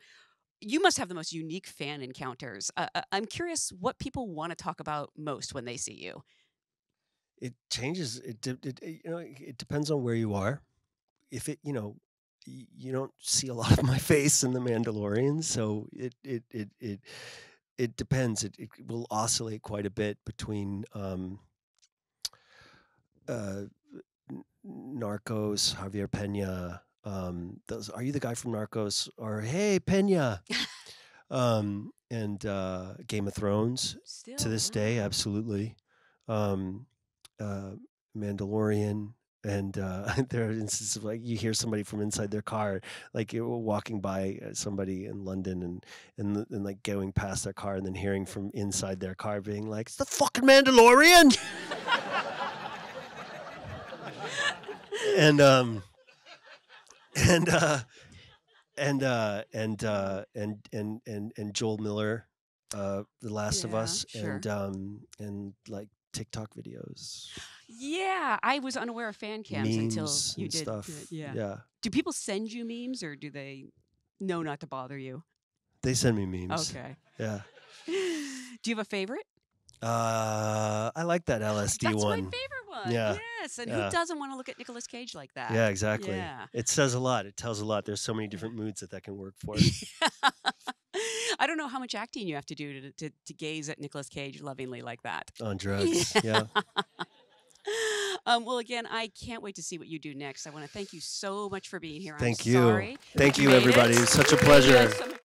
You must have the most unique fan encounters. Uh, I'm curious what people want to talk about most when they see you. It changes. It, it, it you know it depends on where you are. If it you know you don't see a lot of my face in The Mandalorian, so it it it it it depends. It it will oscillate quite a bit between um, uh, Narcos, Javier Peña. Um, those, are you the guy from Narcos? Or hey, Peña, um, and uh, Game of Thrones Still, to this wow. day, absolutely. Um, uh, Mandalorian, and uh, there are instances of like you hear somebody from inside their car, like you were walking by somebody in London, and and and like going past their car, and then hearing from inside their car, being like, "It's the fucking Mandalorian," and um. And uh, and uh, and uh, and and and and Joel Miller, uh, The Last yeah, of Us, sure. and um, and like TikTok videos. Yeah, I was unaware of fan cams memes until you and did stuff. Yeah. yeah. Do people send you memes, or do they know not to bother you? They send me memes. Okay. Yeah. Do you have a favorite? Uh, I like that L S D That's one. My favorite. Yeah. Yes, and yeah. who doesn't want to look at Nicolas Cage like that? Yeah, exactly. Yeah. It says a lot. It tells a lot. There's so many different moods that that can work for. I don't know how much acting you have to do to, to, to gaze at Nicolas Cage lovingly like that. On drugs, yeah. yeah. Um, well, again, I can't wait to see what you do next. I want to thank you so much for being here. Thank I'm you. Sorry thank you, everybody. It. It was such a pleasure.